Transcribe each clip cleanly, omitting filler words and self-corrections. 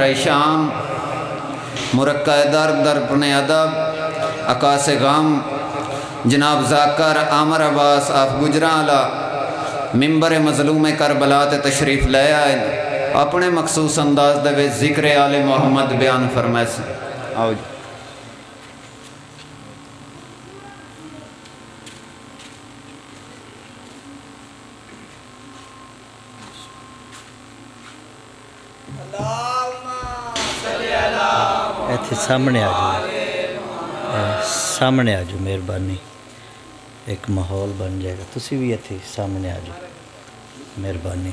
सफर शाम, मुरक्का दर्द दर्पण अदब, अकास गम, जनाब ज़ाकिर आमिर अब्बास आप गुजराला मिंबर मज़लूम करबला तशरीफ़ ले आए, अपने मखसूस अंदाज दे जिक्र आले मोहम्मद बयान फरमाए। आओ जी। सामने आ जाओ, सामने आ जाओ, मेहरबानी, एक माहौल बन जाएगा। तुसी भी इत्थे सामने आ जाओ, मेहरबानी।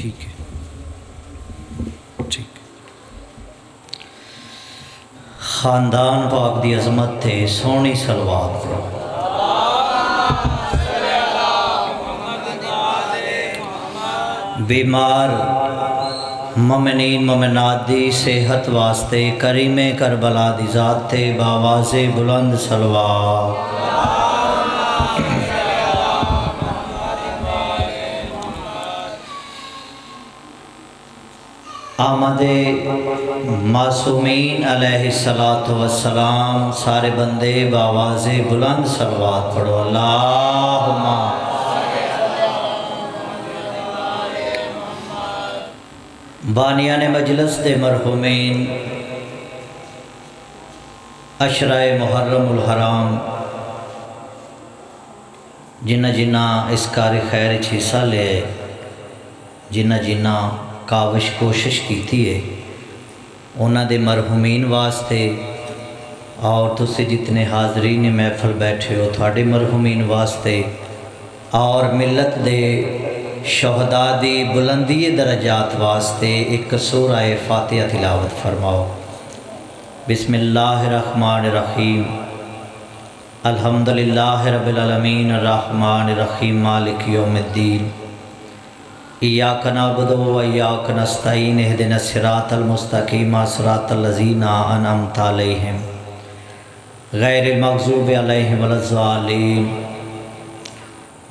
ठीक है, ठीक। खानदान पाक दी अज़मत ते सोहनी सलवात पढ़ो। बीमार ममनीन ममनात दी सेहत वास्ते करीमे करबला दी ज़ात ते बावाज़े बुलंद सलवात। आमदे मासूमीन अलैहिस्सलातु वस्सलाम, सारे बंदे बावाज़े बुलंद सलवात पढ़ो। अल्लाहुम्मा बानियाने मजलिस दे मरहूमीन अशरा मुहर्रमुल हराम जिन्ना जिन्ना इस कारी खैर च हिस्सा ले, जिन्ना जिन्ना काविश कोशिश की है उन्हों के मरहूमीन वास्ते, और तुसी जितने हाजरीन महफल बैठे हो थोड़े मरहूमीन वास्ते, और मिलत दे शहदा दी बुलंदी दरजात वास्ते एक सूरा फातिहा तिलावत फरमाओ। बिस्मिल्लाहिर्रहमानिर्रहीम, अल्हम्दुलिल्लाहि रब्बिल आलमीन, अर्रहमानिर्रहीम, मालिक यौमिद्दीन, इय्याक नअबुदु व इय्याक नस्तईन, इहदिनस सिरातल मुस्तकीम, सिरातल लज़ीना अनअमत अलैहिम गैरिल मग़ज़ूबि अलैहिम वलज़्ज़ालीन।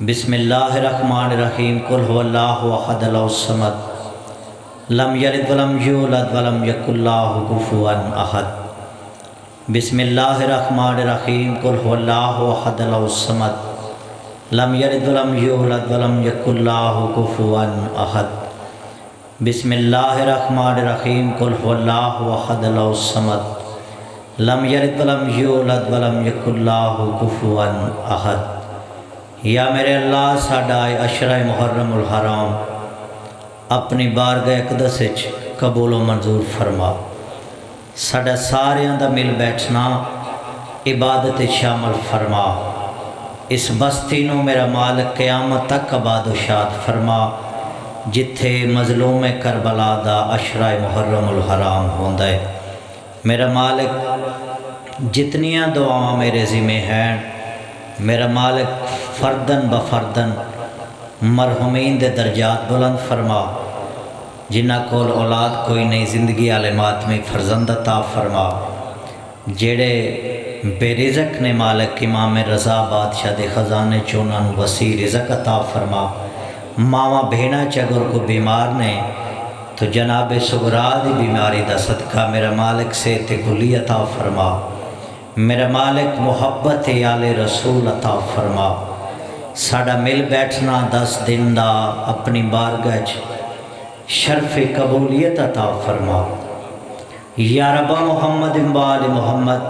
बिस्मिल्लाहिर्रहमानिर्रहीम, कुल हुवल्लाहु अहद अलौसमद, लम यलिद वलम यूलद वलम यकुल लहु कुफुवन अहद। बिस्मिल्लाहिर्रहमानिर्रहीम, कुल हुवल्लाहु अहद अलौसमद, लम यलिद वलम यूलद वलम यकुल लहु कुफुवन अहद। बिस्मिल्लाहिर्रहमानिर्रहीम, कुल हुवल्लाहु अहद अलसमद, लम यलिद वलम यूलद वलम यकुल लहु कुफुवन अहद। या मेरे अल्लाह, साडा अशरा मुहर्रमुल हराम अपनी बारगाह अक़दस विच कबूल व मंजूर फरमा। साडा सारियां दा मिल बैठना इबादत शामिल फरमा। इस बस्ती नू मेरा मालिक क़यामत तक आबादोशाद फरमा, जिथे मज़लूम करबला दा अशरा मुहर्रमुल हराम होंदा है। मेरा मालिक जितनियाँ दुआवां मेरे ज़िम्मे हैं, मेरा मालिक फर्दन ब फर्दन मरहूमीन दे दर्जात बुलंद फरमा। जिन्हां कोल औलाद कोई नहीं, ज़िंदगी आले मातमी फरजंद अता फरमा। जेड़े बेरिजक ने मालिक, इमाम रज़ा बादशाह दे ख़जाने च उन्होंने वसी रिजक अता फरमा। मावा भेणा चगर को बीमार ने तो जनाब सुगरा दी बीमारी दा सदका मेरा मालिक सेहत गुली अता फरमा। मेरा मालिक मुहब्बत आले रसूल अता फरमा। साडा मिल बैठना 10 दिन दा अपनी बारगाह च शर्फ कबूलियत अता फरमा। या रब्बा मुहम्मद वाले मुहम्मद,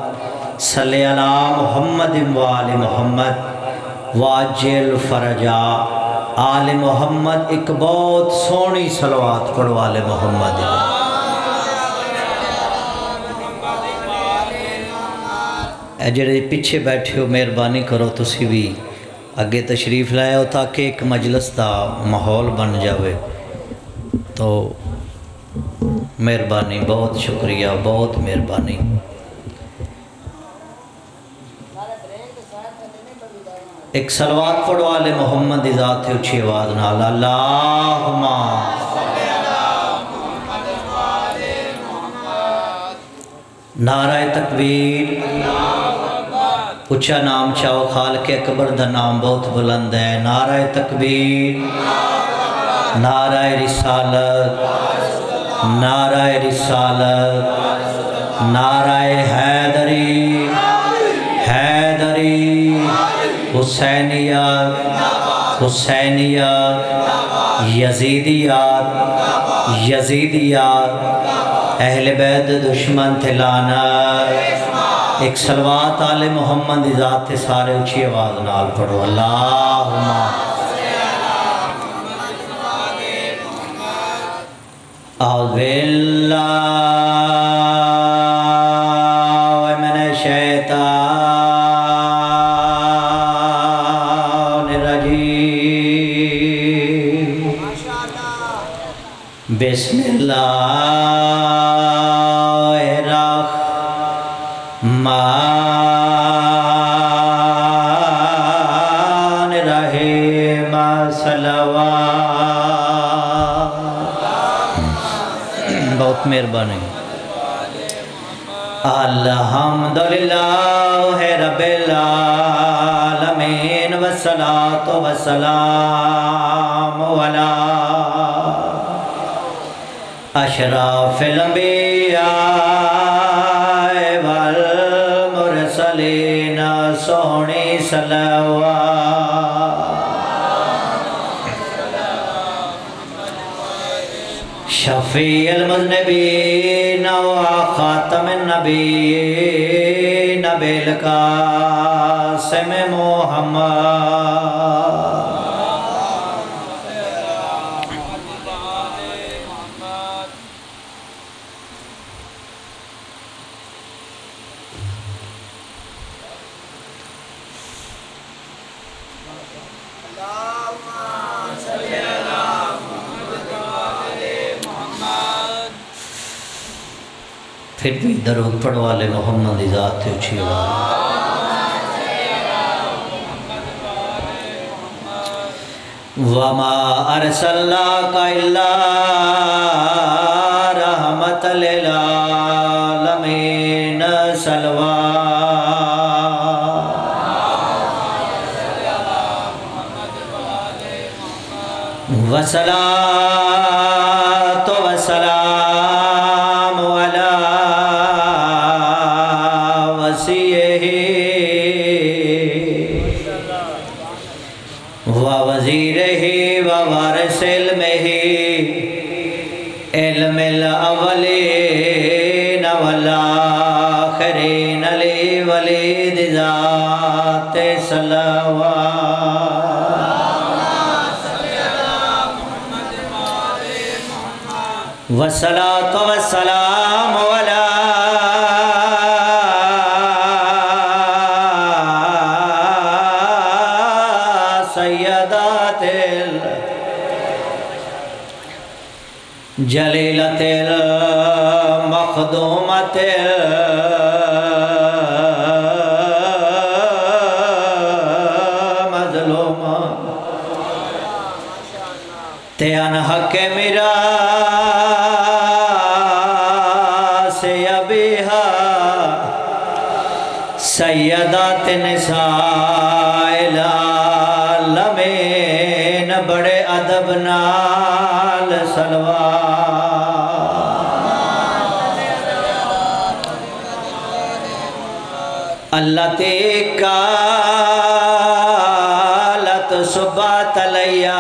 सल्ले अला मुहम्मद वाले मुहम्मद, वाजिल फरजा आले मुहम्मद। एक बहुत सोहनी सलवात पढ़ो आले मुहम्मद। जेड़े पिछे बैठे हो मेहरबानी करो तुसी भी अगे तशरीफ लाओ, ताकि एक मजलिस का माहौल बन जाए। तो मेहरबानी, बहुत शुक्रिया, बहुत मेहरबानी। एक सलवात पढ़ो आले मोहम्मद दी ज़ात ते उच्ची आवाज नाल। अल्लाहुम्मा सल्ली अला मुहम्मद वाले मुहम्मद। नाराय तकबीर, उच्चा नाम चाओ, खालके अकबर दा नाम बहुत बुलंद है। नाराय तकबीर, नाराय रिसालत, नाराय रिसालत, नाराय हैदरी, हैदरी, हुसैनियत, हुसैनियत, यजीदियात, यजीदियात, अहले बैत दुश्मन थे लाना। एक सलवात आले मोहम्मद दी जात ते सारे उची आवाज़ नाल पढ़ो अल्लाहुम्मा। अबिल्लाह मैंने शैतान रजीम, बिस्मिल्लाह मेहरबानी। अल्हम्दुलिल्लाह रब्बिल आलमीन, वस्सलातु वस्सलामु अला अशराफिल अंबिया वल मुरसलीन, सोहनी सलावत शफीअल मुज़नबीन व ख़ातमिन नबीन, नबील कासिम मोहम्मद। फिर भी दरूद पढ़ो वाले मोहम्मद इजात थे उछी आवाज़। वमा अरसलनाका इल्ला रहमतल लिल आलमीन, सलवा वसलातो वसलाम वस्सलातु वस्सलामु अला सय्यदातिल जलीलतिल मखदूमतिल लमेन, बड़े अदब नाल सलवा अल्लाह ते कालत सुबह तलैया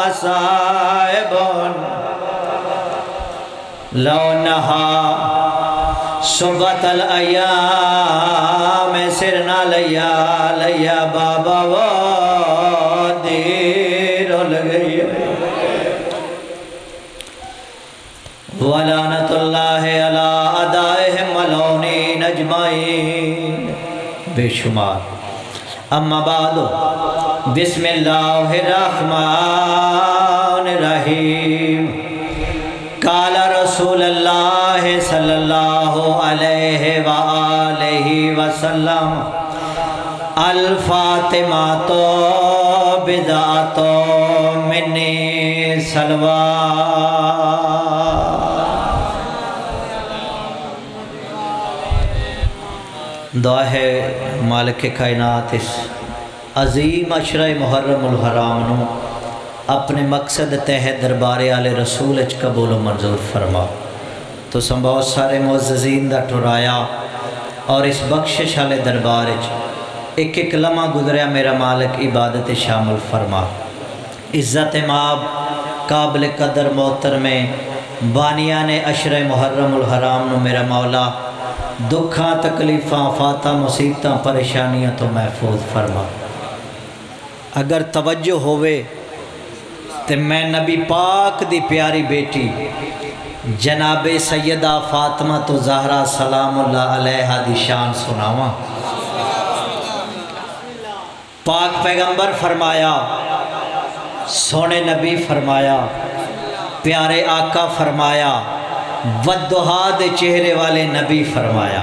मसाइबन लौनहा सुबतल अया में सिर न लिया लिया बाबा वो देर गई। वलानतुल्लाह अला अदाए मलौनी नजमाइन बेशुमार। अम्मा बादो, बिस्मिल्लाहिर्रहमानिर्रहीम। काल रसूलल्लाह सल्लल्लाहु अलैहि व आलिहि वसल्लम, अल फातिमा तो बिदातो मिन्नी सलवा। दुआ है मालिक कायनात इस अजीम अशरा मुहर्रम हराम अपने मकसद तह दरबारे आले रसूल च कबूल मंजूर फरमा। तो बहुत सारे मुअज़्ज़ीन दा ठुराया और इस बख्शिश आले दरबार एक एक लम्हा गुजरिया मेरा मालिक इबादत शामिल फरमा। इज़्ज़त माब काबिल कदर मोहतर में बानिया ने अशर मुहर्रमुल हराम नु मेरा मौला दुखा तकलीफ़ा फाता मुसीबत परेशानियां तो महफूज फरमा। अगर तवज्जो होवे तो मैं नबी पाक दी प्यारी बेटी जनाबे सैयदा फातिमा तो ज़हरा सलामुल्लाह अलैहा दी शान सुनावा। पाक पैगंबर फरमाया, सोने नबी फरमाया, प्यारे आका फरमाया, वद्दुहा दे चेहरे वाले नबी फरमाया,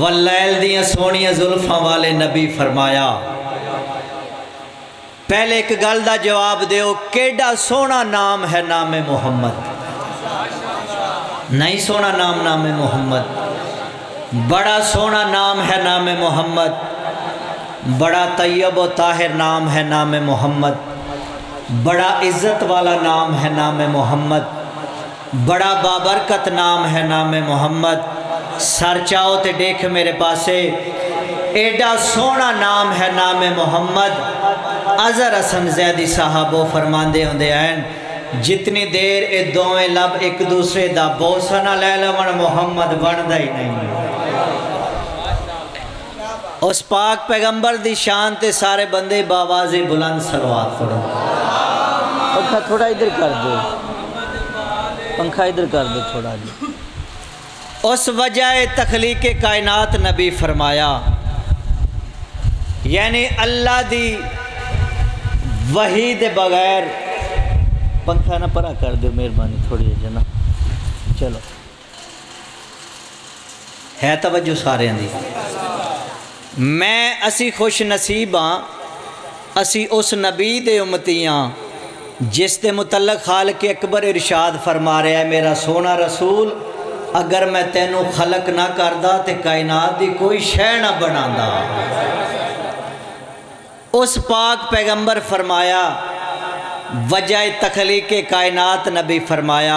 वल्लैल दियाँ सोनिया जुल्फां वाले नबी फरमाया। पहले एक गल का जवाब दो, केड़ा सोहना नाम है नामे मुहम्मद। नहीं सोना नाम नामे मोहम्मद, बड़ा सोना नाम है नामे मोहम्मद, बड़ा तैयब व ताहिर नाम है नामे मोहम्मद, बड़ा इज़्ज़त वाला नाम है नामे मोहम्मद, बड़ा बाबरकत नाम है नामे मोहम्मद। सर चाओ ते देख मेरे पासे, एडा सोना नाम है नामे मोहम्मद। अज़र हसन ज़ैदी साहब फरमांदे होंदे हैं, जितनी देर ये दोवें लब एक दूसरे का बोसा ना लै लवन मुहम्मद बनता ही नहीं। उस पाक पैगंबर की शान ते सारे बंदे बावाज़े बुलंद सलवात पढ़ो। पंखा थोड़ा इधर कर दो, पंखा इधर कर दो थोड़ा। उस वजह तखलीके कायनात नबी फरमाया, यानी अल्लाह दी वही दे बगैर। पंखा ना परा कर दो मेहरबानी थोड़ी जना। चलो है तवज्जो सारे दी। मैं असी खुश नसीब हाँ, असी उस नबी दे उम्मती हाँ जिस दे मुतल्लक खालिक अकबर इरशाद फरमा रहा है, मेरा सोना रसूल अगर मैं तेनू खलक ना करदा ते कायनात दी कोई शै ना बनांदा। उस पाक पैगंबर फरमाया, वजह तखलीके कायनात नबी फरमाया,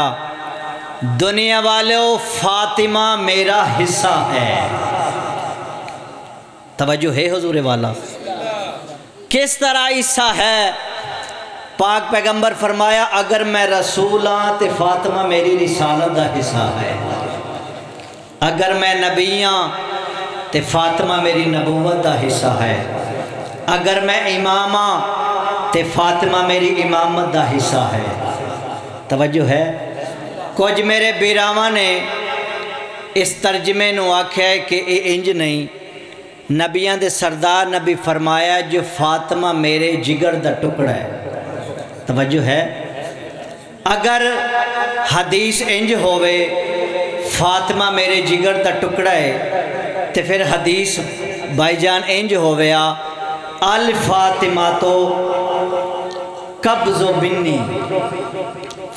दुनिया वालों फातिमा मेरा हिस्सा है। तवज्जो है हुजूरे वाला, किस तरह हिस्सा है। पाक पैगंबर फरमाया, अगर मैं रसूल हाँ तो फातिमा मेरी रिसालत का हिस्सा है, अगर मैं नबी हाँ तो फातिमा मेरी नबूवत का हिस्सा है, अगर मैं इमाम हाँ ते फातिमा मेरी इमामत का हिस्सा है। तवज्जो है। कुछ मेरे बीरावा ने इस तर्जमे नू आख्या है कि ये इंज नहीं, नबियां दे सरदार नबी फरमाया, जो फातिमा मेरे जिगर दा टुकड़ा है। तवज्जो है। अगर हदीस इंज होवे फातिमा मेरे जिगर दा टुकड़ा है तो फिर हदीस भाईजान इंज होवे, अल फातिमा तो कब्ज़ो बिन्नी,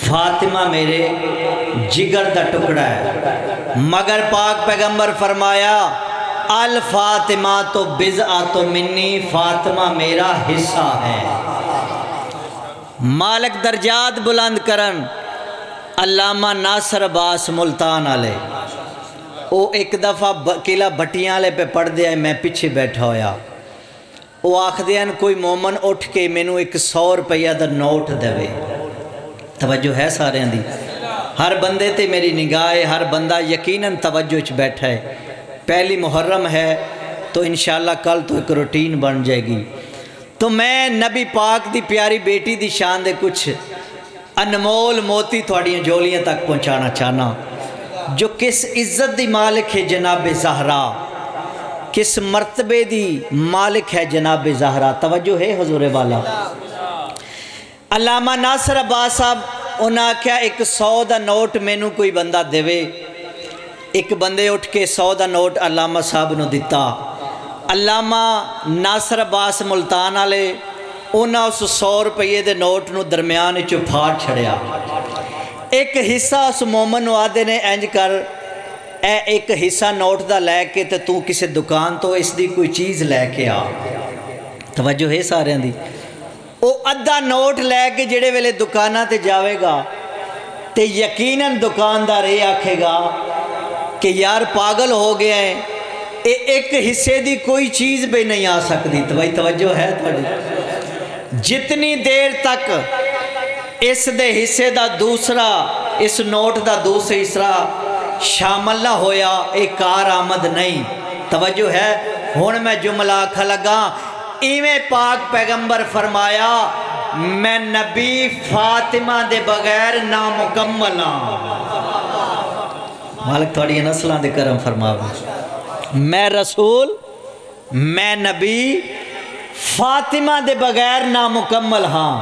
फातिमा मेरे जिगर का टुकड़ा है। मगर पाक पैगंबर फरमाया, अल फातिमा तो बिज़आ तो मिन्नी, फातिमा मेरा हिस्सा है। मालिक दर्जात बुलंद करन। अल्लामा नासिर अब्बास मुल्तान आले वो एक दफ़ा किला भटियां आले पे पढ़दे आए, मैं पिछे बैठा होया। वो आखदे हैं, कोई मोमन उठ के मैनू एक 100 रुपया का नोट देवे। तवज्जो है सारे दी। हर बंदे ते मेरी निगाह है, हर बंदा यकीनन तवज्जो च बैठा है। पहली मुहर्रम है तो इंशाल्लाह कल तो एक रूटीन बन जाएगी। तो मैं नबी पाक दी प्यारी बेटी दी शान दे कुछ अनमोल मोती थोड़ी जोलियां तक पहुँचाना चाहना, जो किस इज़्ज़त दी मालिक है जनाब ज़हरा, किस मरतबे दी मालिक है जनाब ज़हरा। तवज्जो है हुजूरे वाला। अल्लामा नासिर अब्बास साहब उन्हें आख्या, 100 का नोट मैनू कोई बंदा देवे। एक बंदे उठ के 100 का नोट अल्लामा साहब नू दिता। अल्लामा नासिर अब्बास मुल्तान आले उन्हें उस 100 रुपये के नोट नू दरम्यान चो फाड़ छड़िया। एक हिस्सा उस मोमन आदे ने इंज कर, ए एक हिस्सा नोट का लैके तो तू किसी दुकान तो इसकी कोई चीज़ लैके आ, तवज्जो है सारियां दी। वह अद्धा नोट लैके जिहड़े वेले दुकाना ते जाएगा तो यकीनन दुकानदार ये आखेगा कि यार पागल हो गया है, ये एक हिस्से की कोई चीज़ भी नहीं आ सकती। तवज्जो है तुहाडी। जितनी देर तक इस दे हिस्से का दूसरा, इस नोट का दूसरा हिस्सा शामिल ना होया, एक कार आमद नहीं। तवज्जो है। हुण मैं जुमला आख लगा, इवें पाक पैगंबर फरमाया, मैं नबी फातिमा दे बगैर ना मुकम्मल हाँ। मालिक थोड़ी नस्लों के करम फरमावे। मैं रसूल, मैं नबी फातिमा दे बगैर ना मुकम्मल हाँ।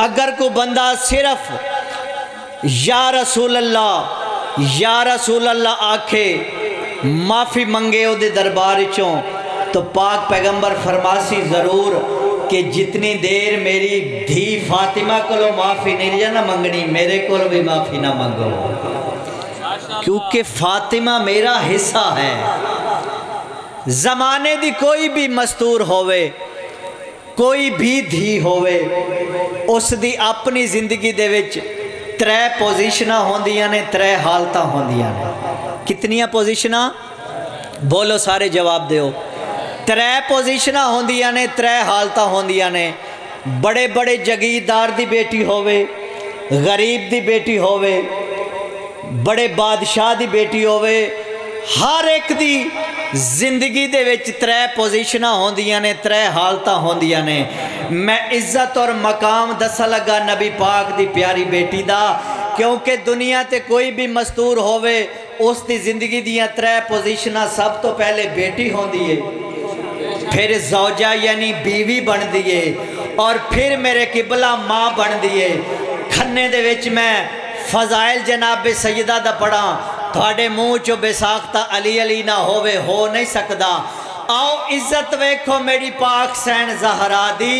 अगर कोई बंदा सिर्फ या रसूल अल्लाह आखे, माफ़ी मंगे उहदे दरबार चों, तो पाक पैगंबर फरमासी ज़रूर कि जितनी देर मेरी धी फातिमा को माफ़ी नहीं ना मंगनी, मेरे को भी माफ़ी ना मंगो, क्योंकि फातिमा मेरा हिस्सा है। ज़माने दी कोई भी मस्तूर होवे, कोई भी धी होवे, उसकी अपनी जिंदगी दे विच त्रै पोजिशना होंदियां ने, त्रै हालत होंदियां ने। कितनियां पोजिशना? बोलो सारे जवाब दो। त्रै पोजिशना होंदियां ने, त्रै हालत होंदियां ने। बड़े बड़े जगीरदार दी बेटी होवे, गरीब दी बेटी होवे, बड़े बादशाह दी बेटी होवे, हर एक दी जिंदगी दे विच त्रै पोजिशना होंदियां ने, त्रै हालत होंदियां ने। मैं इज्जत और मकाम दसा लगा नबी पाक दी प्यारी बेटी दा, क्योंकि दुनिया ते कोई भी मस्तूर होवे उसकी जिंदगी दियां त्रै पोजिशना सब तो पहले बेटी होंदी है, फिर जौजा यानी बीवी बनदी है, और फिर मेरे किबला माँ बनदी है। खन्ने दे विच मैं फजाइल जनाब सैयदा दा पढ़ा, थोड़े मुँह चो बेसाख्ता अली अली ना होवे, हो नहीं सकता। आओ इज्जत वेखो मेरी पाक सैन जहरा दी,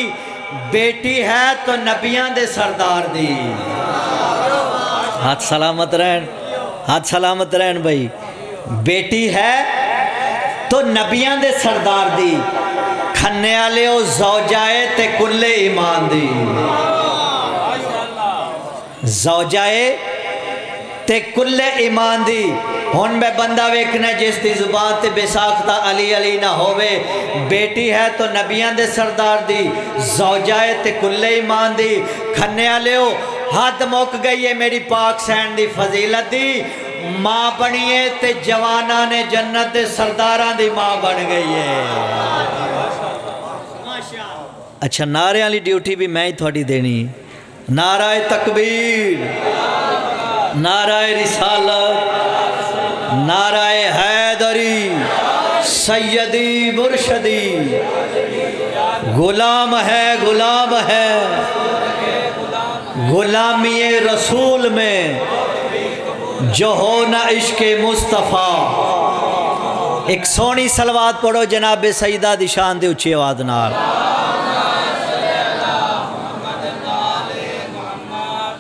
बेटी है तो नबियां दे सरदार दी। हाथ सलामत रहन, हाथ सलामत रहन भाई। बेटी है तो नबियां दे सरदार दी, खन्ने आले ओ जौजाए ते कुल्ले ईमान दी। जौजाए ते कुल्ले ईमान दी। हुण मैं बंदा वेखना जिसकी जुबान ते बेसाख्ता अली अली ना होवे, बेटी है तो नबियां दे सरदार दी, जौजाए ते कुल्ले ईमान दी। खन्ने आलिओ हद मुक गई है मेरी पाक सैन दी फजीलत दी। माँ बनिए ते जवाना ने जन्नत दे सरदारां दी माँ बन गई है। अच्छा, नारे वाली ड्यूटी भी मैं ही थोड़ी देनी। नाराए तकबीर, नाराए रिसालत, नाराए हैदरी, सैयदी मुर्शदी, गुलाम है गुलाम है, गुलामी रसूल में जो हो ना इश्क मुस्तफ़ा। एक सोहनी सलवात पढ़ो जनाबे सईदा दी शान दे उच्ची आवाज़ नाल।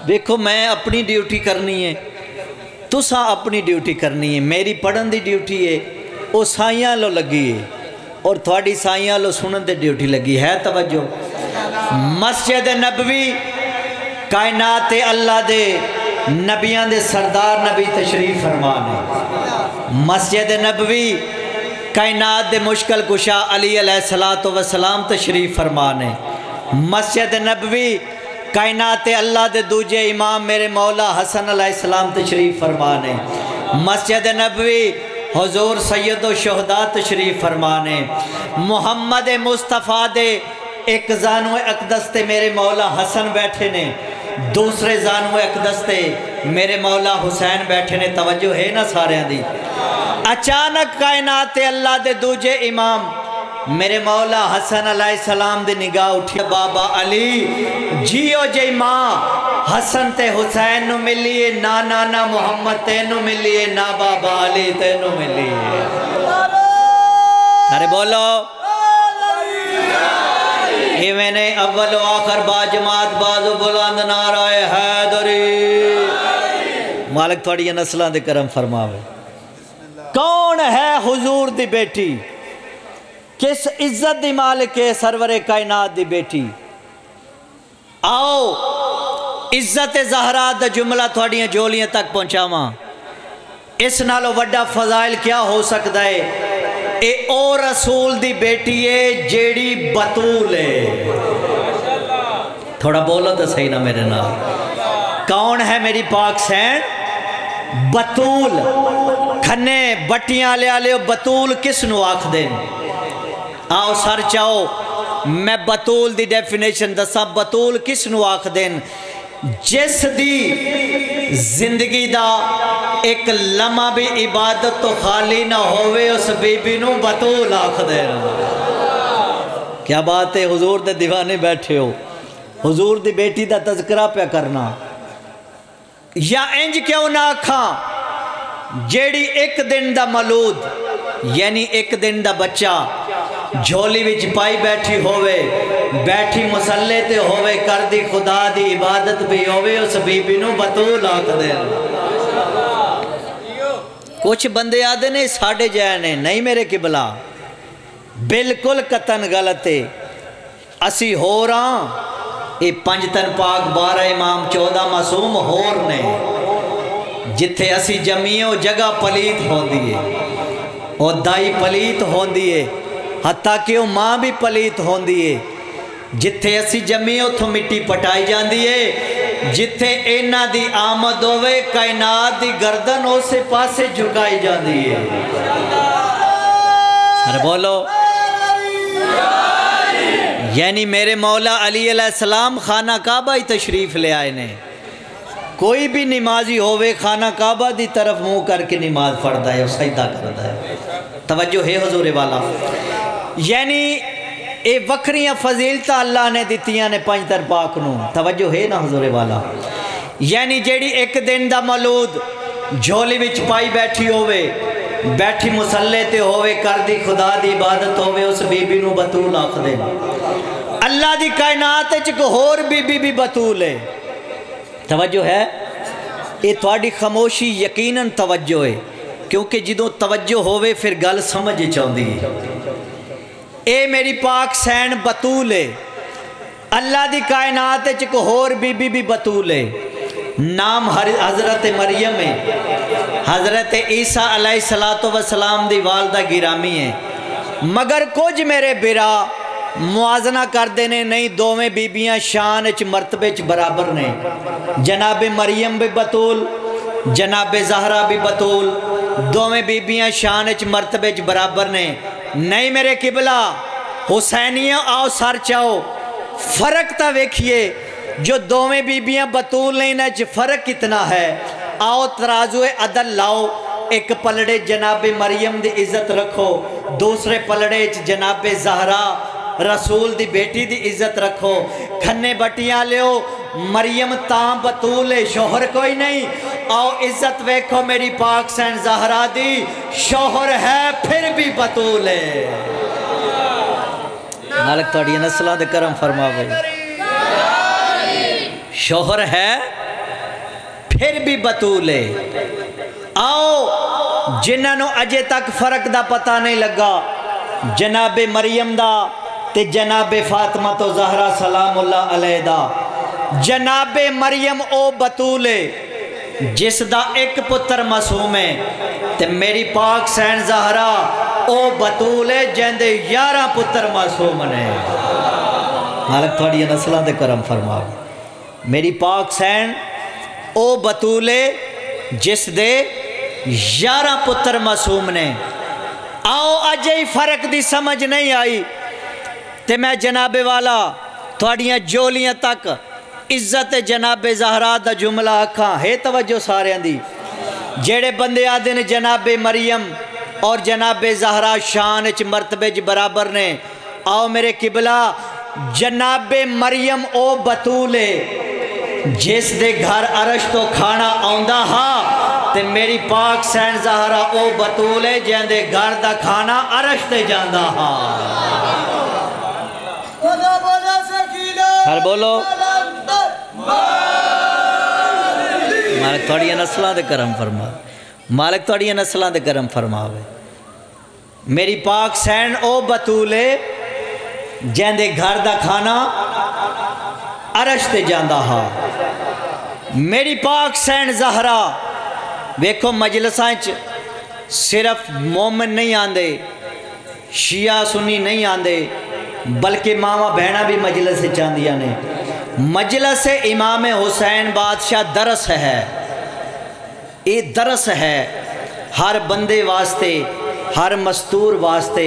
देखो, मैं अपनी ड्यूटी करनी है, तुसा अपनी ड्यूटी करनी है। मेरी पढ़न की ड्यूटी है वह साइया वालों लगी है, और थोड़ी साइया वालों सुनने की ड्यूटी लगी है। तवज्जो। मस्जिद नबवी कायनात अल्लाह दे नबियां दे सरदार नबी तशरीफ फरमा ने। मस्जिद नबवी कायनात दे मुश्किल कुशा अली अलैहिस्सलातो वसलाम तशरीफ फरमा ने। मस्जिद नबवी कायनात अल्लाह दे दूजे इमाम मेरे मौला हसन अलैहिस्सलाम तशरीफ़ फरमा ने। मस्जिद नबवी हुजूर सैयदो शुहदा तशरीफ़ फरमा ने। मुहम्मद मुस्तफ़ा दे एक जानू अकदस ते मेरे मौला हसन बैठे ने, दूसरे जानू अकदस ते मेरे मौला हुसैन बैठे ने। तवज्जो है ना सारियां दी। अचानक कायनात अल्लाह दे दूजे इमाम मेरे मौला हसन अलैहिस्सलाम दी निगाह उठी, बाबा अली जियो जे माँ हसन ते हुसैन नू मिलीए, ना नाना मुहम्मद तेनू मिलीए, ना बाबा अली तेनू मिलीए। अरे बोलो। इवें ने अव्वल आखर बाजमात बाजू बुलंद, नाराए हैदरी। मालिक थोड़ी नस्लों के करम फरमावे। कौन है हुजूर दी बेटी, किस इज्जत दी मालिक है सरवरे कायनात दी बेटी। आओ इज्जत जहरा दा जुमला थोड़ियां जोलियां तक पहुंचावां, इस नालों वड्डा फजाइल क्या हो सकता है। ए ओ रसूल दी बेटी है जेड़ी बतूल है, थोड़ा बोलो तो सही ना मेरे नाल। कौन है मेरी पाक सैन, बतूल। खन्ने बट्टियां ले आले, बतूल किसनू आख दे। आओ सर चाओ मैं बतूल दी डेफिनेशन दसा, बतूल किसनू आख देन, जिस दी जिंदगी दा एक लम्हा भी इबादत तो खाली ना होवे, उस बीबी नू बतूल आख देन। क्या बात है, हुजूर दे दीवाने बैठे हो, हुजूर दी बेटी दा तज़करा पे करना। या इंज क्यों ना आखा, जेड़ी एक दिन दा मलूद यानी एक दिन दा बच्चा झोली विच पाई बैठी होवे, बैठी मसल्ले ते होवे, कर दी खुदा दी इबादत भी होवे, उस बीबी नू बतूल आखदे। कुछ बंदे आदे ने साढ़े जै ने, नहीं मेरे किबला, बिल्कुल कतन गलत है। असी होर हाँ, ये पंज तन पाक 12 इमाम 14 मासूम होर ने। जिथे असी जमीए वो जगह पलीत होंदी है, और दाई पलीत होंदी है, हत्ता कि वह माँ भी पलीत होंदी है। जिथे असी जमी उथों मिट्टी पटाई जाती है, जिथे इन्हां दी आमद होवे कायनात दी गर्दन उस पासे झुकाई जाती है। अरे बोलो, यानी मेरे मौला अली अलैहिस्सलाम खाना काबा ही तशरीफ ले आए ने। कोई भी नमाजी होवे खाना काबा दी तरफ मुँह करके नमाज पढ़ता है, सजदा करता है। तवज्जो है हुजूर वाला, यानी ये वखरियां फजीलत अल्लाह ने दित्तियां ने पंज तर पाक नू। तवज्जो है ना हुजूर वाला, यानी जेड़ी एक दिन दा मौलूद झोली विच पाई बैठी होवे, बैठी मुसल्ले ते होवे, कर दी खुदा दी इबादत होवे, उस बीबी नू बतूल आखदे। अल्लाह दी कायनात च कोई होर बीबी भी बतूल है। तवज्जो है, ये तुहाडी खामोशी यकीनन तवज्जो है, क्योंकि जदों तवज्जो होवे फिर गल समझ आउंदी है। ए मेरी पाक सैन बतूल है, अल्लाह दी कायनात च कोई होर बीबी भी बतूल है। नाम हज़रत मरियम है, हज़रत ईसा अलैहिस्सलातो वस्सलाम दी वालदा गिरामी है। मगर कुछ मेरे बिरा मुआजना करते ने, नहीं दोवें बीबियां शान च मरतबे च बराबर ने। जनाब मरियम भी बतूल, जनाब ज़हरा भी बतूल, दोवें बीबियां शान च मरतबे च बराबर ने। नहीं मेरे किबला हुसैनिया, आओ सर चाओ फर्क तो वेखिए, जो दोवें बीबियां बतूल नहीं ना, फर्क कितना है। आओ तराजुए अदल लाओ, एक पलड़े जनाबे मरियम दी इज्जत रखो, दूसरे पलड़े जनाबे ज़हरा रसूल दी बेटी दी इज्जत रखो। खन्ने बटियां लियो, मरियम तां बतूल है शोहर कोई नहीं। आओ इज्जत वेखो मेरी पाक सैन ज़हरा दी, शोहर है फिर भी बतूल है। मालिक तुहाडी नस्लां दे करम फरमावे। शोहर है फिर भी बतूल है। आओ जिन्हां नूं अजे तक फर्क दा पता नहीं लगा, जनाबे मरियम दा ते जनाबे फातिमा तो ज़हरा सलामुल्लाह अलैहिदा, जनाबे मरियम ओ बतूल है जिसदा एक पुत्र मासूम है, ते मेरी पाक सैन ज़हरा ओ बतूल है जिंदे 11 पुत्र मासूम ने। मालिक तुहाडी नस्लां दे करम फरमाओ। मेरी पाक सैन ओ बतूल है जिस दे 11 पुत्र मासूम ने। आओ अजे ही फर्क दी समझ नहीं आई, ते मैं जनाबे वाला थोड़ियाँ जोलियां तक इज्जत जनाबे ज़हरा दा जुमला आखा है। तवज्जो सारियां दी, जेड़े बंदे आदे ने जनाबे मरियम और जनाबे ज़हरा शान च मरतबे च बराबर ने। आओ मेरे किबला, जनाबे मरियम ओ बतूल है जिस दे घर अरश तो खाना आउंदा हा, ते मेरी पाक सैन ज़हरा ओ बतूल है जिंदे घर दा खाना अरश ते जांदा हा। हर बोलो, मालिक तुहाडियां नस्लां दे करम फरमा। मालिक तुहाड़ियां नस्लां दे करम फरमावे। मेरी पाक सैन ओ बतूले जैंदे घर दा खाना अरश ते जांदा हा। मेरी पाक सैन जहरा वेखो मजलसां च सिर्फ मोमिन नहीं आंदे, शिया सुन्नी नहीं आंदे, बल्कि मावा बहना भी मजलस से चांदिया ने। मजलस से इमाम हुसैन बादशाह दरस है, ये दरस है हर बंदे वास्ते, हर मस्तूर वास्ते,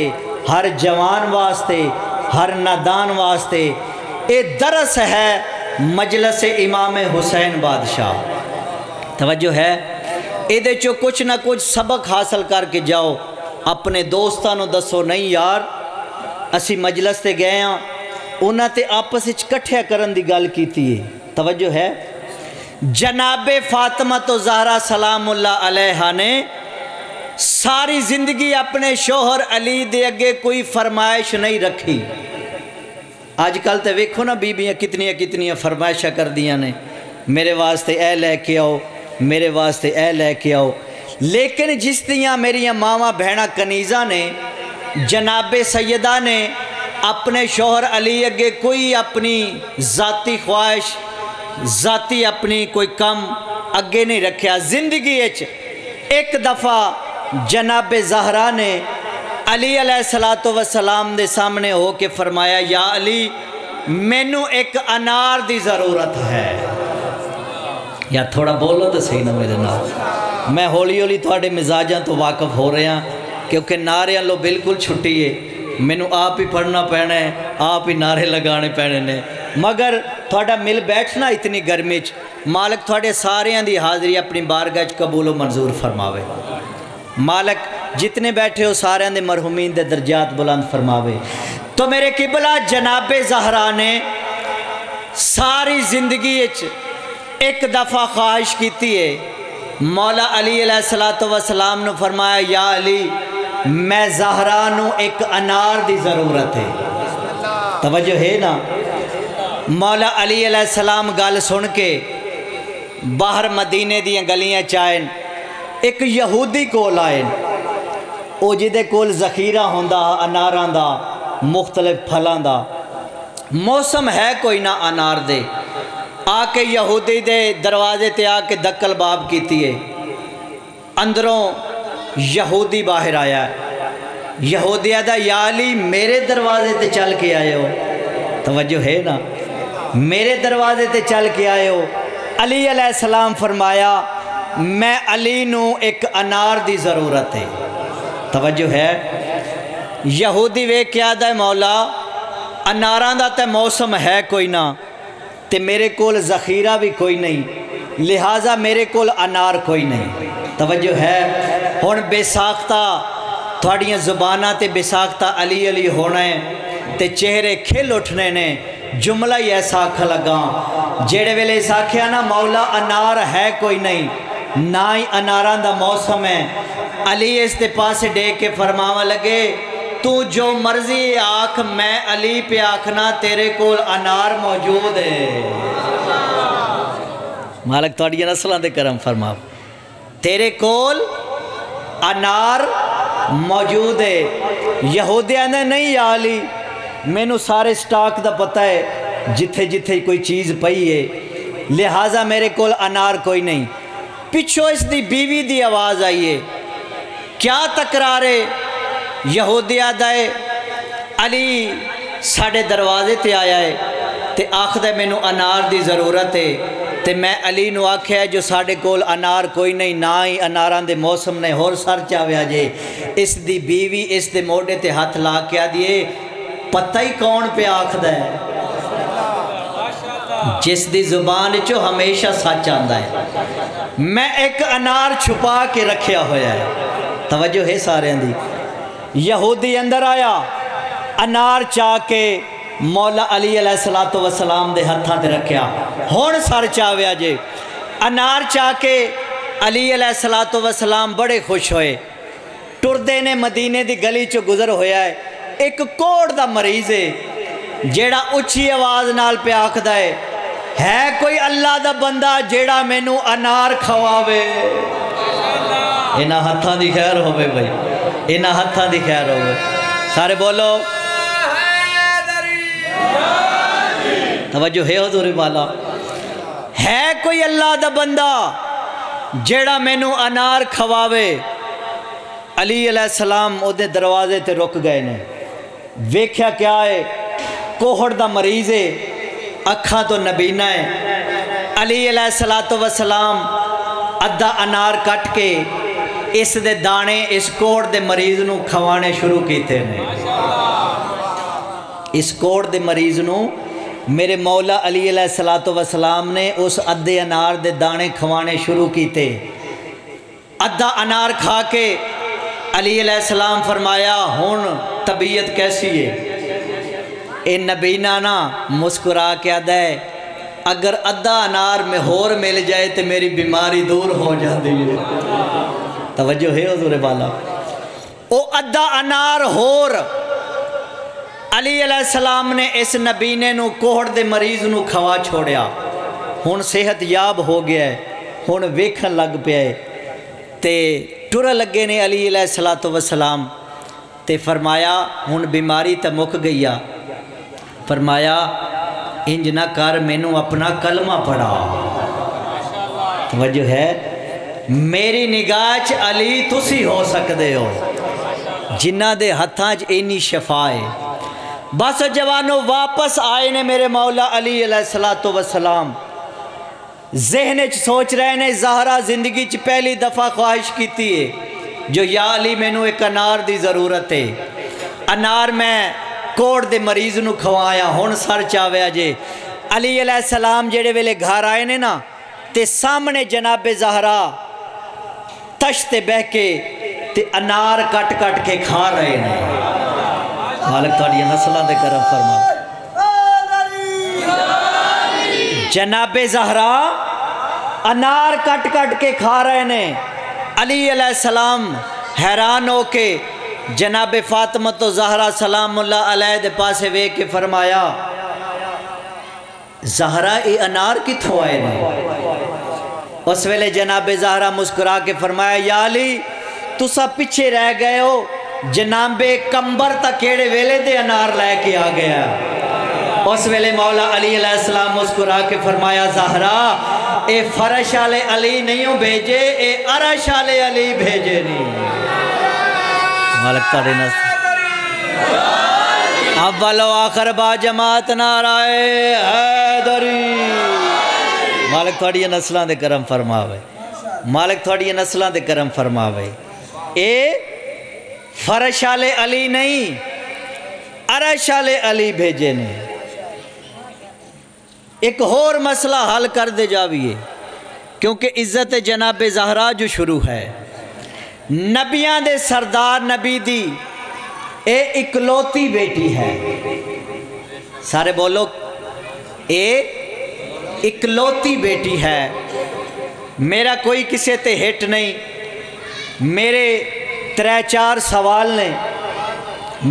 हर जवान वास्ते, हर नादान वास्ते। ये दरस है मजलस इमाम हुसैन बादशाह। तवज्जो है, इहदे चो कुछ ना कुछ सबक हासिल करके जाओ। अपने दोस्तां नूं दसो नहीं यार असी मजलस ते गए हाँ, उन्हां ते आपस विच इकट्ठे करन दी गल कीती है। तवज्जो है, जनाबे फातिमा तो ज़हरा सलामुल्लाह अलैहा ने सारी जिंदगी अपने शोहर अली दे अगे कोई फरमाइश नहीं रखी। अजकल तो वेखो ना बीबियां कितनिया कितनिया फरमाइशा कर दियां ने, मेरे वास्ते ए लैके आओ, मेरे वास्ते ए लैके आओ। लेकिन जिस दियां मेरिया मावा भैणा कनीज़ा ने जनाबे सैयदा ने अपने शोहर अली अगे कोई अपनी जाती ख्वाहिश, जाती अपनी कोई कम अगे नहीं रखा। जिंदगी एक दफ़ा जनाबे ज़हरा ने अली अलैहिस्सलातो वस्सलाम दे सामने हो के फरमाया, या अली मैनू एक अनार दी ज़रूरत है। यार थोड़ा बोलो तो सही ना मेरे नाल, मैं हौली हौली थोड़े मिजाजा तो वाकफ हो रहा, क्योंकि नारे लो बिल्कुल छुट्टी है, मैनू आप ही पढ़ना पैना है, आप ही नारे लगाने पैने ने। मगर थोड़ा मिल बैठना इतनी गर्मी च, मालक थोड़े सारियां दी हाज़री अपनी बारगाह च कबूलो मंजूर फरमावे। मालक जितने बैठे हो सारियां दे मरहुमीन दे दर्जात बुलंद फरमावे। तो मेरे किबला जनाबे ज़हरा ने सारी जिंदगी एक दफ़ा ख्वाहिश की है, मौला अली अलैहिस्सलातो वस्सलाम ने फरमाया, या अली मैं ज़हरा नूं एक अनार दी ज़रूरत है। तवज्जो है ना, मौला अली अलैहिस्सलाम गल सुन के बाहर मदीने दियां गलियां चायन एक यहूदी कोल आए, वो जिदे कोल जखीरा होंदा अनारां दा, मुख्तलिफ फलां दा, मौसम है कोई ना अनार दे। आके यहूदी दे दरवाजे ते आके दक्कल बाब कीती है, अंदरों यहूदी बाहर आया। यहूदी आदा, या अली मेरे दरवाजे ते चल के आए हो। तवज्जो है ना, मेरे दरवाजे ते चल के आए हो। अली अलैहिस्सलाम फरमाया, मैं अली नू एक अनार दी ज़रूरत है। तवज्जो है, यहूदी वे क्या दा मौला अनारां दा ते मौसम है कोई ना, ते मेरे कोल जखीरा भी कोई नहीं, लिहाजा मेरे कोल अनार कोई नहीं। तवज्जो है, हुण बेसाख्ता तुहाड़ियां जुबानां ते बेसाख्ता अली अली होना है, ते चेहरे खिल उठने ने। जुमला ही ऐसा आख लगा, जेड़े वेले इस आख्या ना मौला अनार है कोई नहीं, ना ही अनारां दा मौसम है। अली इस दे पासे देख के फरमावा लगे, तू जो मर्जी आख, मैं अली पे आखना तेरे कोल अनार मौजूद है। मालक तुहाड़ियां नस्लां दे करम फरमाव, तेरे कोल अनार मौजूद है। यहूदियां ने नहीं या अली मैनू सारे स्टाक दा पता है, जिथे जिथे कोई चीज़ पई है, लिहाजा मेरे कोल अनार कोई नहीं। पिछों इसदी बीवी दी आवाज़ आई है, क्या तकरार है? यहूदिया दाए अली साढ़े दरवाजे ते आया है, ते आखदा मैनू अनार दी ज़रूरत है, ते मैं अली नू आख्या जो साढ़े कोल अनार कोई नहीं, ना ही अनारां दे मौसम ने, होर सर चाव्या जे। इस दी बीवी इस दे मोढ़े ते हथ ला के आ दिए, पता ही कौन पे आखदा है, जिस दी जुबान चो हमेशा सच आंदा है। मैं एक अनार छुपा के रखिया होया है। तवज्जो है सारियां दी। यहूदी अंदर आया, अनार चा के मौला अली अलैहिस्सलातो वस्सलाम दे हत्थां ते रखिया, हुण सर चाव्या जे। अनार चा के अली अलैहिस्सलातो वस्सलाम बड़े खुश होए। टुरदे ने मदीने दी गली चो गुजर होया है, एक कोढ़ दा मरीज़ है, जेड़ा उच्ची आवाज़ नाल पे आखदा है कोई अल्लाह दा बंदा जेड़ा मैनू अनार खवावे। इन्हां हत्थां दी खैर होवे भाई, इन्हां हत्थां दी खैर होवे। सारे बोलो तवज्जो है हुज़ूर वाला। है कोई अल्लाह दा बंदा जेड़ा मैनू अनार खवावे? अली अलैहिस्सलाम ओदे दरवाजे ते रुक गए ने, वेख्या क्या है कोहड़ दा मरीज है, अखा तो नबीना है। अली अलैहिस्सलातो वस्सलाम अद्धा अनार कट के इस दे दाने इस कोहड़ दे मरीज नू खवाने शुरू कीते ने। इस कोहड़ दे मरीज नू मेरे मौला अली अलैहिस्सलातो वस्सलाम ने उस अद्धे अनार दे दाने खवाने शुरू किए। अद्धा अनार खा के अली अलैहिस्सलाम फरमाया हुण तबीयत कैसी है? ए नबीना ना मुस्कुरा के आदा है, अगर अद्धा अनार में होर मिल जाए तो मेरी बीमारी दूर हो जाती है। तवज्जो है हुज़ूर वाला। ओ अद्धा अनार होर अली अलैहिस्सलाम ने इस नबीने नू कोहड़ दे मरीज नू खवा छोड़िया। हुण सेहत याब हो गया है, हुण वेखन लग पिया है ते टुर लगे ने अली अलैहिस्सलातो वस्सलाम। ते फरमाया हुण बीमारी तो मुक गई आ। फरमाया इंज ना कर, मैनू अपना कलमा पढ़ा। वजह है मेरी निगाह च अली तुसी हो सकदे हो जिन्ना दे हत्थां च इन्नी शफा है। बस जवानों वापस आए ने मेरे मौला अली अलैहिस्सलातो वस्सलाम। जहन च सोच रहे ने ज़हरा जिंदगी च पहली दफ़ा ख्वाहिश की है जो या अली मैनू एक अनार दी जरूरत है, अनार मैं कोड़ दे मरीज नू खवाया, हुण सर चाव्या जे। अली अलैहिस्सलाम जेड़े वेले घर आए ने ना ते सामने जनाबे ज़हरा तश्ते बह के ते अनार कट कट के खा रहे ने। मालिक थोड़ी नस्लों के करम फरमा। जनाबे ज़हरा अनार कट कट के खा रहे ने। अली अलैहिस्सलाम हैरान हो के जनाबे फातिमा तो ज़हरा सलामुल्लाह अलैह दे पासे वे के फरमाया ज़हरा ये अनार कित्थों आए ने? उस वेले जनाबे ज़हरा मुस्कुरा के फरमाया या अली तुसा पिछे रह गए हो, जनाबे कंबर तक केड़े वेले दे अनार लैके आ गया। उस वेले मौला अली अलैहिस्सलाम मुस्कुरा के फरमाया ज़हरा ए फरश आले अली नहीं हो भेजे, ए अरश आले अली भेजे नहीं। मालिक तारे नस अव्वल व आखिर बा जमात नाराए हैदरी। मालिक थोड़ी नस्लों के करम फरमावे, मालिक थोड़ी नस्लों के करम फरमावे। ए फरश आले अली नहीं अरश आले अली भेजे ने। एक होर मसला हल कर दे जाविए क्योंकि इज्जत जनाबे ज़हरा जो शुरू है नबियां दे सरदार नबी दी ए इकलौती बेटी है। सारे बोलो ए इकलौती बेटी है। मेरा कोई किसे ते हिट नहीं, मेरे त्रै चार सवाल ने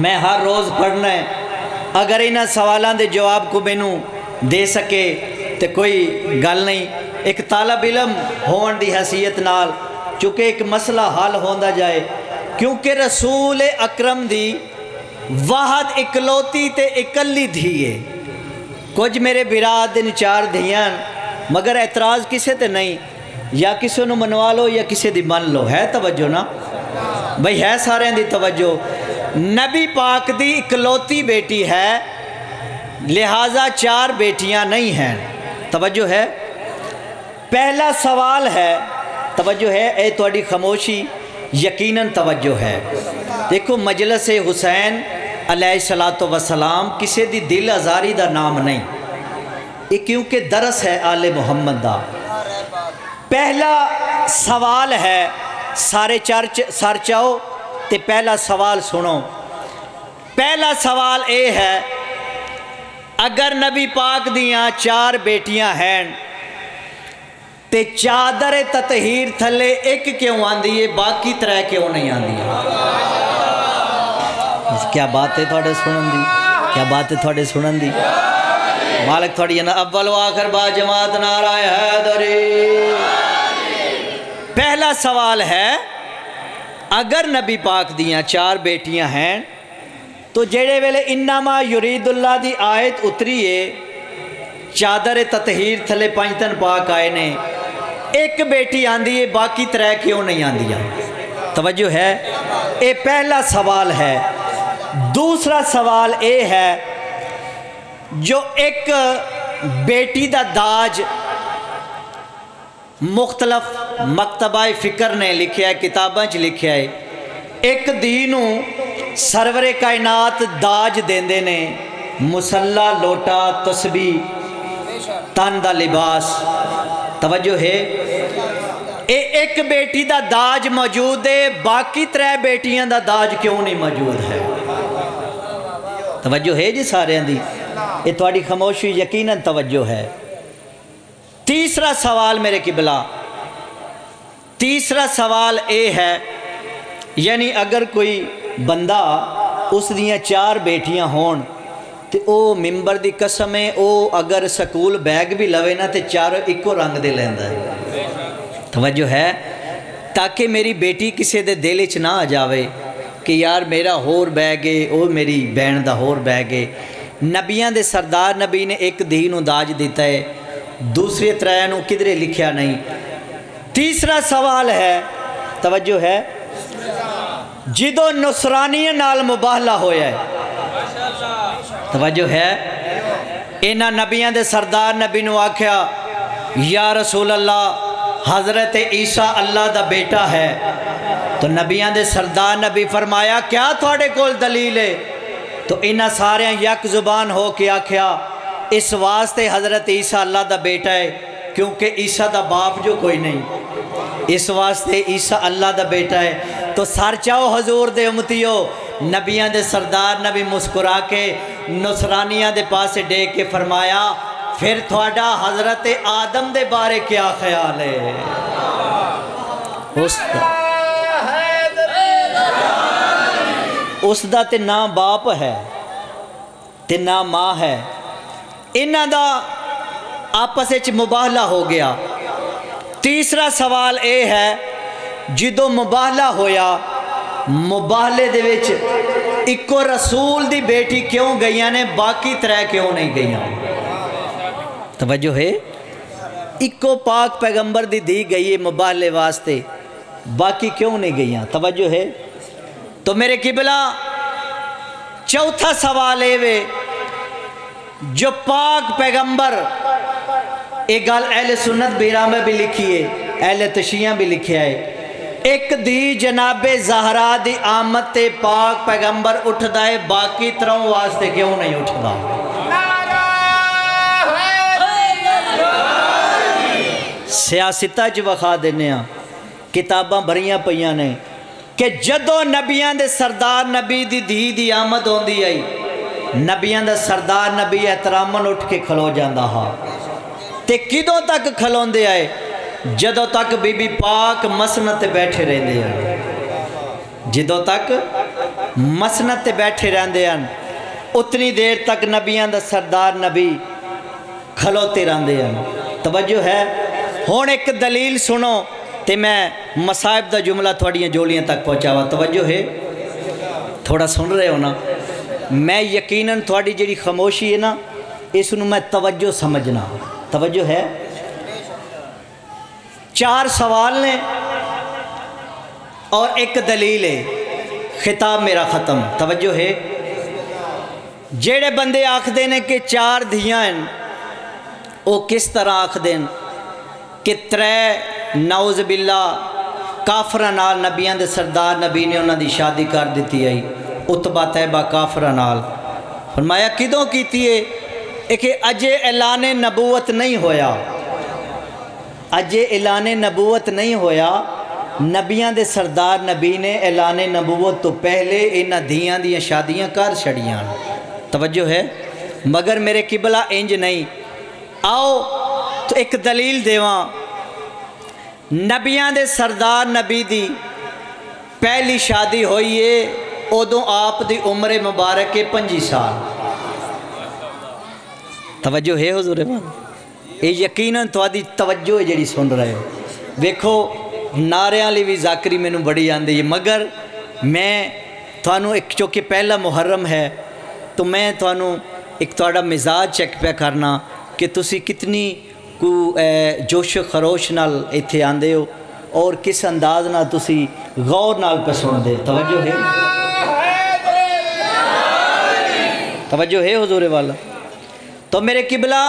मैं हर रोज़ पढ़ना है, अगर इन्होंने सवालों के जवाब को मैनू दे सके तो कोई गल नहीं। एक तालब इलम होने की हैसियत नाल चूँकि एक मसला हल होता जाए क्योंकि रसूल अकरम दी वाहद इकलौती ते इकली धी है। कुछ मेरे बिराद दिन चार धियां मगर एतराज़ किसे ते नहीं, या किसी को मनवा लो या किसी की मन लो। है तवज्जो ना भाई? है सारे दी तवज्जो। नबी पाक दी इकलौती बेटी है लिहाजा चार बेटियां नहीं हैं। तवज्जो है। पहला सवाल है तवज्जो है ए तुहाडी खामोशी यकीनन तवज्जो है। देखो मजलिस हुसैन अलैहिस्सलातो वस्सलाम किसी दी दिल आज़ारी दा नाम नहीं, ये क्योंकि दरस है आले मुहम्मद दा। पहला सवाल है सारे चर्च सर चाओ तो पहला सवाल सुनो। पहला सवाल ये है अगर नबी पाक दियाँ चार बेटियां हैं तो चादर ततहीर थले एक क्यों आंदी है, बाकी त्रै क्यों नहीं आंदी? क्या बात है थोड़े सुनन दी, क्या बात है थोड़े सुनन दी। मालिक थोड़ी ना अव्वल व आखिर बा जमात नारा हैदरी। पहला सवाल है अगर नबी पाक दियाँ चार बेटियाँ हैं तो जेड़े वेले इन्नामा युरीदुल्ला दी आयत उतरी है, चादर ततहीर थले पंजतन पाक आए ने, एक बेटी आंदी है बाकी त्रै क्यों नहीं आंदियाँ? तवज्जो है, ये पहला सवाल है। दूसरा सवाल ये है जो एक बेटी दा दाज मुख्तलफ मकतबाए फिकर ने लिखा है, किताबां च लिखा है, एक दीनू सरवरे कायनात दाज देंदे ने मुसल्ला, लोटा, तस्बी, तन दा लिबास। तवज्जो है, ए एक बेटी दा दाज मौजूद है, बाकी त्रै बेटियां दा दाज क्यों नहीं मौजूद है? तवज्जो है जी सारियां दी, ये थोड़ी खामोशी यकीनन तवज्जो है। तीसरा सवाल मेरे किबला, तीसरा सवाल ये है, यानी अगर कोई बंदा उस दियाँ चार बेटियां होन ते ओ मिंबर दी कसम है, ओ अगर स्कूल बैग भी लवे ना तो चारों इको रंग दे लैंदा है। तवज्जो है, ताकि मेरी बेटी किसी दे दिल च ना आ जावे कि यार मेरा होर बैग है, ओ मेरी बहन दा होर बैग है। नबियां दे सरदार नबी ने एक धी नूं दाज दिता है, दूसरे त्रै नूं किधरे लिखिया नहीं। तीसरा सवाल है, तवज्जो है, जिदो नुसरानिया नाल मुबाहला होया है। तवज्जो है, इन्हां नबियां दे सरदार नबी नूं आख्या, या रसूल अल्लाह, हज़रत ईसा अल्लाह दा बेटा है। तो नबियां दे सरदार नबी फरमाया, क्या थोड़े कोल दलील है? तो इन्ह सारे यक जुबान हो के आख्या, इस वास्ते हज़रत ईसा अल्लाह दा बेटा है क्योंकि ईसा दा बाप जो कोई नहीं, इस वास्ते ईसा अल्लाह दा बेटा है। तो सर चाओ हजूर दे उम्मतियो, नबियां दे सरदार नबी मुस्कुरा के नुसरानियां दे पास डेक के फरमाया, फिर थोड़ा हज़रत आदम दे बारे क्या ख्याल है? उसका तो ना बाप है तो ना माँ है, इन्हां दा आपस विच मुबाहला हो गया। तीसरा सवाल ये है, जिदों मुबाहला होया, मुबाहले दे विच इक्को रसूल दी बेटी क्यों गईयां ने, बाकी त्रै क्यों नहीं गईयां? तवज्जो है, इक्को पाक पैगंबर दी गई है मुबाहले वास्ते, बाकी क्यों नहीं गईयां? तवज्जो है। तो मेरे किबला चौथा सवाल ये, जो पाक पैगंबर, एक गल अहले सुन्नत बीराम भी लिखी है, अहले तशिया भी लिखा है, एक दी जनाबे जहरा दी आमद ते पाक पैगंबर उठदा है, बाकी तरह वास्ते क्यों नहीं उठदा? सियासत च विखा देने, किताबां भरियां पईयां ने कि जदों नबियां दे सरदार नबी दी धी दी आमद होंदी आई, नबियां दा सरदार नबी एहतरामन उठ के खलो जांदा हा। ते किदों तक खलोंदे आए? जदों तक बीबी पाक मसनत बैठे रहंदे हन, जदों तक मसनत बैठे रहंदे हन उतनी देर तक नबियां दा सरदार नबी खलोते रहंदे हन। तवज्जो है। हुण एक दलील सुनो ते मैं मसाइब दा जुमला थोड़ियाँ जोलियाँ तक पहुँचावा। तवज्जो है, थोड़ा सुन रहे हो ना? मैं यकीनन थोड़ी जी खामोशी है ना, इसनू मैं तवज्जो समझना। तवज्जो है, चार सवाल ने और एक दलील है, खिताब मेरा ख़त्म। तवज्जो है, जेड़े बंदे आखदे ने कि चार धियां वो किस तरह आखदे न कि त्रै नाउज़ बिल्ला काफरा नाल नबियां दे सरदार नबी ने उन्हां दी शादी कर दिती आई, उतबा तैबा काफरा नाल। फरमाया किदों कीती है कि अजे ऐलाने नबूवत नहीं होया, अजे ऐलाने नबूवत नहीं होया, नबियां दे सरदार नबी ने ऐलाने नबूवत तो पहले इन्हां धियां दियां शादियां कर छड़ियां। तवज्जो है, मगर मेरे किबला इंज नहीं। आओ तो एक दलील देवां, नबियां दे सरदार नबी दी पहली शादी होई है उदों आप दी उम्र मुबारक है 25 साल। तवज्जो है हुज़ूर, ये यकीनन तुहाडी तवज्जो है जिहड़ी सुन रहे हो। देखो नारियां ली भी जाकरी मैनू बड़ी आती है, मगर मैं थानू एक चौके पहला मुहर्रम है तो मैं थानू एक थोड़ा मिजाज चेक पे करना कि तुसी कितनी को जोश खरोश नाल इत्थे आंदे हो और किस अंदाज नाल तुसी गौर नाल पसंद है। तवज्जो है, तवज्जो है हुजूरे वाला। तो मेरे किबला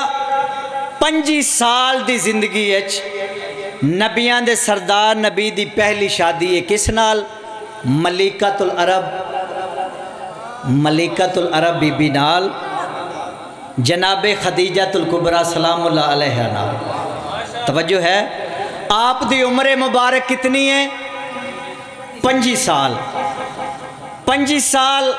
25 साल दी जिंदगी नबियां दे सरदार नबी दी पहली शादी है किस नाल? मलिकातुल अरब, मलिकातुल अरब बीबी नाल, जनाबे खदीजातुल कुबरा सलामुल्लाह अलैहा नाल। तवज्जो है, आप दी उम्र मुबारक कितनी है? 25 साल। 25 साल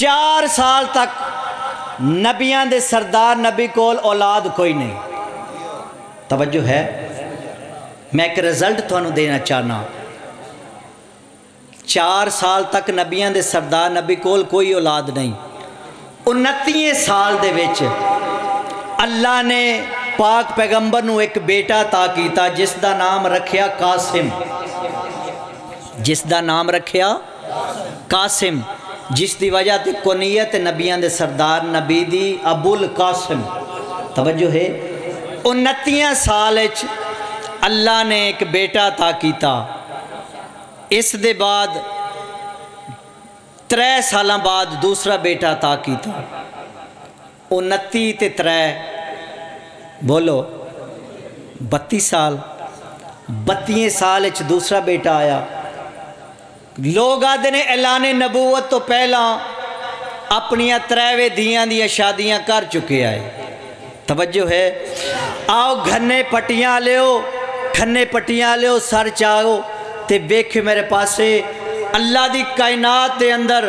4 साल तक नबियां दे सरदार नबी कोल औलाद कोई नहीं। तवज्जो है, मैं एक रिजल्ट थानू देना चाहना, 4 साल तक नबियां दे सरदार नबी कोल कोई औलाद नहीं। 29वें साल दे विच अल्लाह ने पाक पैगंबर नू एक बेटा अता कीता जिसदा नाम रखिया कासिम, जिसदा नाम रखिया कासिम, जिस दी वजह ते कुनियत नबियां दे सरदार नबी दी अबुल कासिम। तवज्जो है, 29 साल अल्लाह ने एक बेटा अता कीता। इस दे बाद 3 साल बाद दूसरा बेटा अता किया। 29 ते 3 बोलो 32 साल। 32 साल दूसरा बेटा आया। लोग आदि ने ऐलान नबूवत तो पहला अपन 3 धियां दी शादियां कर चुके आए। तवज्जो है, आओ घन्ने पट्टियां लियो, खन्ने पट्टियां लियो, सर चाओ ते वेख मेरे पासे अल्लाह दी कायनात दे अंदर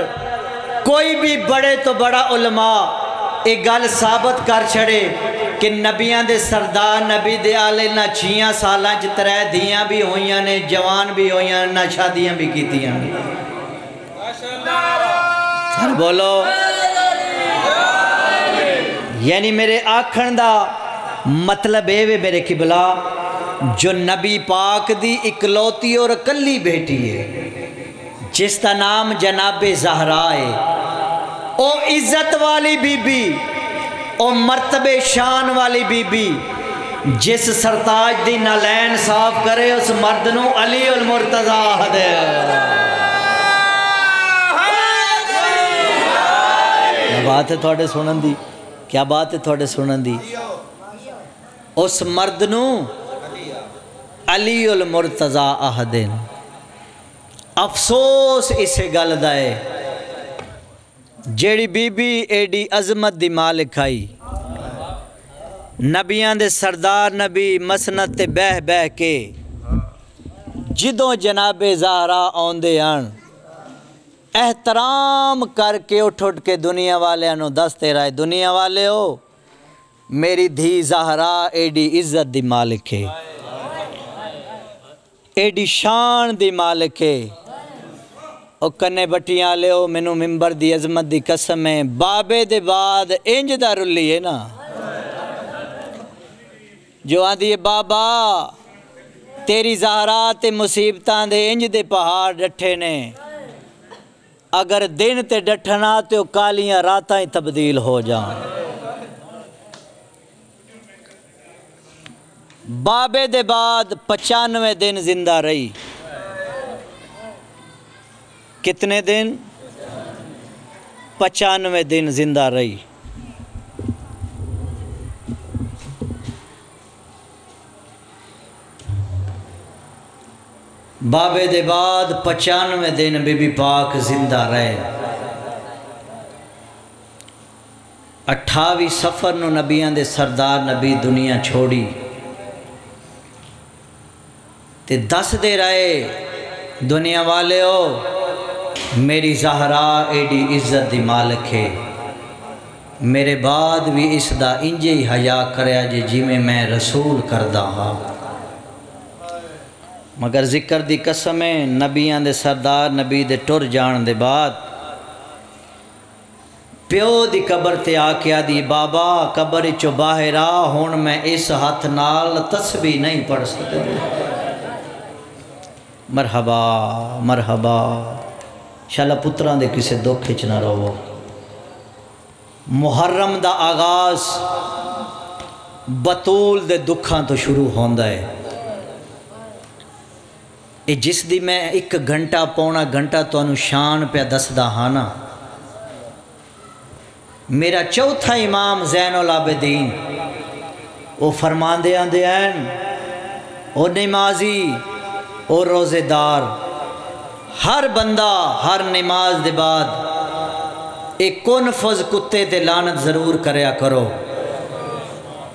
कोई भी बड़े तो बड़ा उलमा एक गल साबित कर छड़े कि नबियां दे सरदार नबी दे आले ना 6 साल 3 धियां भी होइयां ने, जवान भी होइयां ने, ना शादियां भी कीतियां। बोलो, यानी मेरे आखण दा मतलब है मेरे किबला जो नबी पाक दी इकलौती और कली बेटी है जिसका नाम जनाबे ज़हरा है, ओ इज़्ज़त वाली बीबी, ओ मरतबे शान वाली बीबी, जिस सरताज दी नालैन साफ करे उस मर्द नू अली उल मुर्तज़ा दे। क्या बात है थोड़े सुनन दी, क्या बात है थोड़े सुनन दी। उस मर्द नू अली उल मुर्तज़ा दे। अफसोस इस गल दा है जेड़ी बीबी एडी अजमत दी मालिक आई, नबियां दे सरदार नबी मसनत ते बह बह के जिदों जनाबे ज़हरा आउंदे आन एहतराम करके उठ उठ के दुनिया वालियां नू दसते रहे दुनिया वाले हो मेरी धी ज़हरा एडी इज्जत दी मालिक है, एडी शान दी मालिक है। और कन्ने बट्टियां लियो, मैनू मिंबर दी अजमत दी कसम है, बाबे दे बाद इंज दा रुली है ना जो आंदी है बाबा तेरी ज़हरा ते मुसीबतां दे इंज दे पहाड़ डठे ने, अगर दिन ते डठना तो कालियां रातां ही तब्दील हो जाण। बाबे दे बाद 95 दिन जिंदा रही। कितने दिन? 95 दिन जिंदा रही। बाबे दे बाद 95 दिन बीबी पाक जिंदा रहे। 28 सफर नू नबियां दे सरदार नबी दुनिया छोड़ी ते 10 दे रहे दुनिया वाले हो मेरी ज़हरा एडी इज्जत दी मालिक है, मेरे बाद भी इसदा इंजे ही हया करया जे जिमें मैं रसूल करदा हाँ। मगर जिक्र दी कसम है नबियां दे सरदार नबी दे टुर जान दे बाद प्यो दी कबर ते आके आदी बाबा कबर चो बाहर आ, हुण मैं इस हथ नाल तस्बीह नहीं पढ़ सकदी। मरहबा मरहबा। शाला पुत्रां दे किसे दुख च ना रहो। मुहर्रम दा आगाज़ बतूल दे दुखां तो शुरू होंदा है। जिस दी मैं एक घंटा पौना घंटा तुहानू शान पे दसदा हां ना, मेरा चौथा इमाम ज़ैनुल आबदीन वो फरमांदे आंदे हैं, ओ नमाजी ओ रोज़ेदार, हर बंदा हर नमाज दे बाद एक कुन फज़ कुत्ते ते लानत ज़रूर करया करो।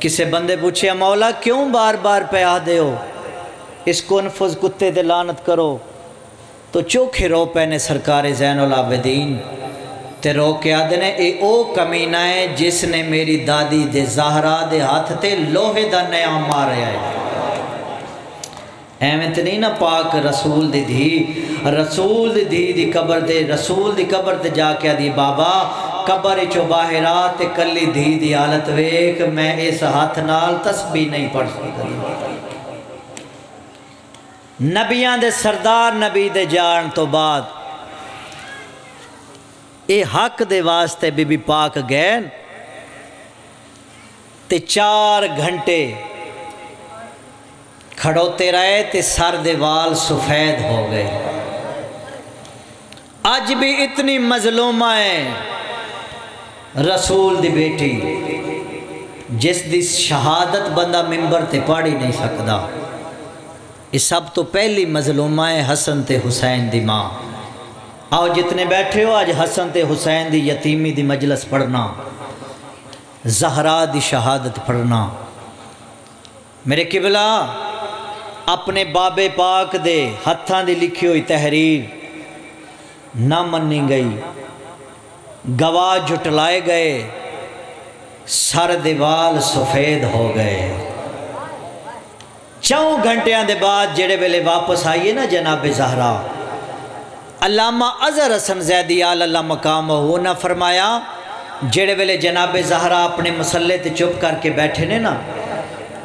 किसे बंदे पूछे मौला क्यों बार बार प्या दे हो इस कुन फज़ कुत्ते ते लानत करो, तो चोखे रो पे ने सरकार ज़ैनुल आबदीन ते रो के आदे ने, ए ओ कमीना है जिसने मेरी दादी दे ज़हरा दे हाथ ते लोहे दा नया मारा है। एवें ते नहीं ना पाक रसूल दी धी, रसूल दी धी दी कबर दे, रसूल दी कबर ते जाके आदी बाबा कबर चो बाहरा ते कली धी दी हालत वेख, मैं इस हाथ नाल तस्बीह नहीं पढ़ सकदी। नबियां दे सरदार नबी दे जान तो बाद ये हक दे वास्ते बीबी पाक गए ते 4 घंटे खड़ोते रहे ते सर दे वाल सफेद हो गए। आज भी इतनी मजलूमा है रसूल दी बेटी जिस दी शहादत बंदा मिंबर ते पढ़ ही नहीं सकता। ये सब तो पहली मजलूमा है हसन ते हुसैन दी माँ। आओ जितने बैठे हो आज हसन ते हुसैन दी यतीमी दी मजलस पढ़ना, जहरा दी शहादत पढ़ना। मेरे किबला अपने बाबे पाक दे हत्थां दी लिखी हुई तहरीर ना मन्नी गई, गवाह जुटलाए गए, सर दीवाल सफेद हो गए। 4 घंटियां दे बाद जेड़े वेले वापस आइए ना जनाबे जहरा, अल्लामा अज़हर हसन ज़ैदी आला अल्लाह मकामहू ने फरमाया, जेड़े वेले जनाबे ज़हरा अपने मसल्ले ते चुप करके बैठे ने ना,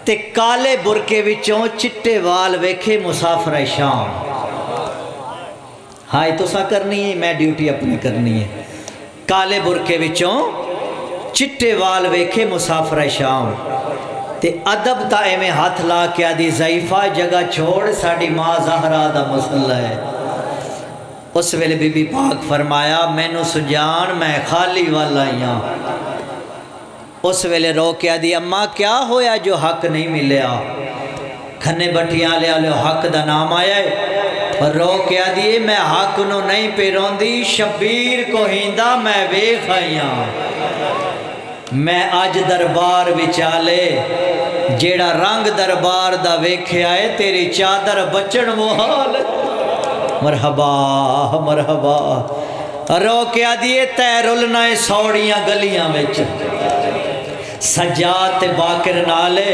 ते काले बुरके विचों चिट्टे वाल वेखे मुसाफिर शाम। हाय तुसा करनी है, मैं ड्यूटी अपनी करनी है। काले बुरके विचों चिट्टे वाल वेखे मुसाफिर शाम, ते अदब ता एवें हाथ ला के आदी ज़ईफा जगह छोड़, साडी माँ ज़हरा दा मसल्ला है। उस वेले बीबी पाक फरमाया मैनू सुजान मैं खाली वाल आई हाँ। उस वेले रो के आदि अम्मा क्या होया जो हक नहीं मिलया, खन्ने भट्टियां वाले हक दा नाम आया है। और रो के आदि मैं हक नो नहीं पे रोंदी, शबीर को हींदा मैं वेख आई हाँ। मैं अज दरबार विचाले जेड़ा रंग दरबार दा वेख्या है, तेरी चादर बचण मुहाल। मरहबा मरहबा। रो के आदिए तैरुलना सौड़ियां गलियां विच, सजाद ते बाकिर नाले।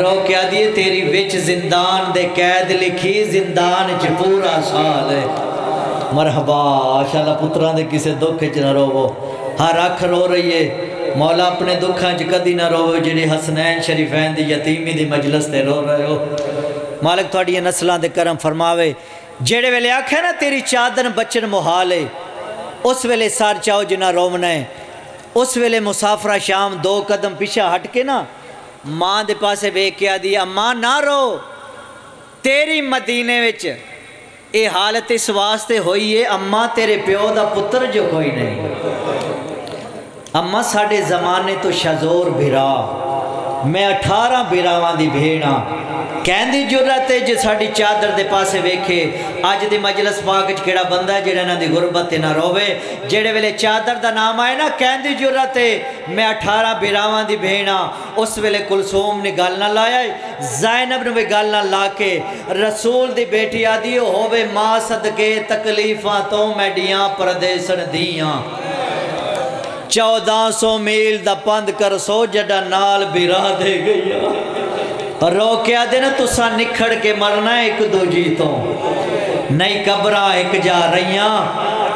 रो के आदिए तेरी विच जिंदान दे कैद लिखी, जिंदान च पूरा साल है। मरहबा। शाला पुत्रां दे किसे दुख च ना रोवो। हर अख रो रही है, मौला अपने दुखां च कदी ना रोवो जिहड़े हसनैन शरीफैन दी यतीमी दी मजलिस ते रो रहे हो। मालिक तुहाडियां नस्लां दे करम फरमावे। जेड़े वेले आखे ना तेरी चादर बचन मुहाल है, उस वेले सार चाओ जिना रोमना है। उस वेले मुसाफरा शाम 2 कदम पिछा हट के ना माँ दे पासे वेख के आदी अम्मा ना रो, तेरी मदीने विच ए हालत इस वास्ते होई है अम्मा, तेरे प्यो दा पुत्र जो कोई नहीं। अम्मा साढ़े जमाने तो शजोर भिरा, मैं 18 बिरावां दी भेड़ हाँ। कहंदी जुर्रत है जो साड़ी चादर दे पासे वेखे। अज दे मजलिस पाक च केड़ा बंदा है जेड़ा इन्हां दी गुरबत ते ना रोवे। जेड़े वेले चादर दा नाम आए ना कहंदी जुर्रत है मैं 18 बिरावां दी भेणा। उस वेले कुलसूम ने गल ना लाया, ज़ैनब ने भी गल ना ला के रसूल दी बेटी आदी होवे मां सदके तकलीफां तो मैं डियां परदेसन दियां। 1400 मील दा पंद कर सो जड़ा नाल बिरा दे गई। रो के आदे ना तुसा निखड़ के मरना एक दूजी तो नहीं, कबरा एक जा रही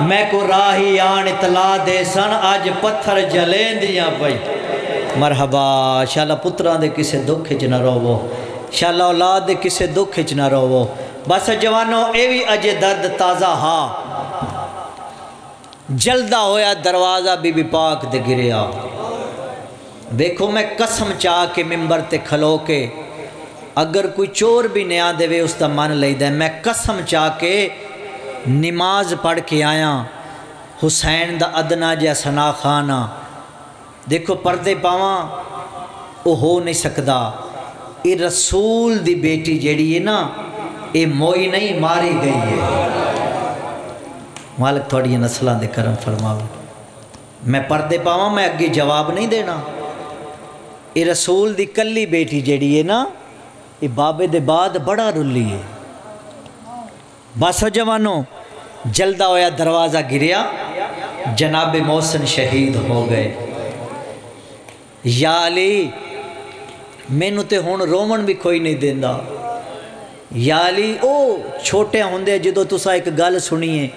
मैं को राही आन इतला दे सन, अज पत्थर जलें दियां पई। मरहबा। शाला पुत्रां दे किसे दुख च ना रोवो। शाला औलाद दे किसे दुख च ना रोवो। बस जवानों ए भी अजे दर्द ताज़ा हा जलदा होया दरवाज़ा बीबी पाक दे गिरया। देखो मैं कसम चाह के मिंबर ते खलो के अगर कोई चोर भी न्या देवे उसका मन ले दे। मैं कसम चाह के नमाज पढ़ के आया हुसैन दा अदना जिहा सना खाना। देखो पर्दे पावां ओ हो नहीं सकदा। ये रसूल दी बेटी जेड़ी है ना ये मोई नहीं मारी गई है। मालिक थोड़ी नस्लों के करम फरमावे। मैं पर्दे पावां मैं अगे जवाब नहीं देना। ये रसूल दी कल्ली बेटी जेड़ी है ना ये बाबे दे बाद बड़ा रुली है। बस जवानों जलदा होया दरवाज़ा गिरया जनाब मोहसिन शहीद हो गए। या अली मैनू तो हुण रोवन भी कोई नहीं देंदा। या अली ओ छोटे होंदे जदों तुसा एक गल सुनीए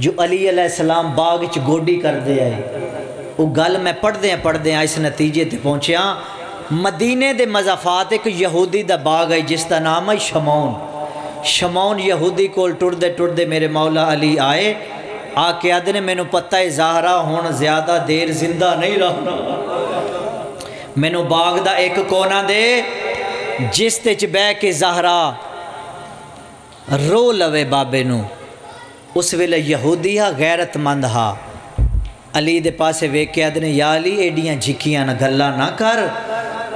जो अली अलैहिस्सलाम बाग च गोडी करदे आए वो गल मैं पढ़दे पढ़दे इस नतीजे ते पहुँचया। मदीने दे मज़ाफात एक यहूदी दा बाग है जिसका नाम है शमौन। शमौन यहूदी कोल टुरदे टुरदे मेरे मौला अली आए। आके आखदे ने मैनू पता है ज़हरा हुण ज़्यादा देर जिंदा नहीं रहना। मैनू बाग दा एक कोना दे जिस ते च बह के ज़हरा रो लवे बाबे नू। उस वेले यहूदी हा गैरतमंद हा अली दे पासे वेख्या ने या अली एडियां झिकियां ना गल्ला ना कर।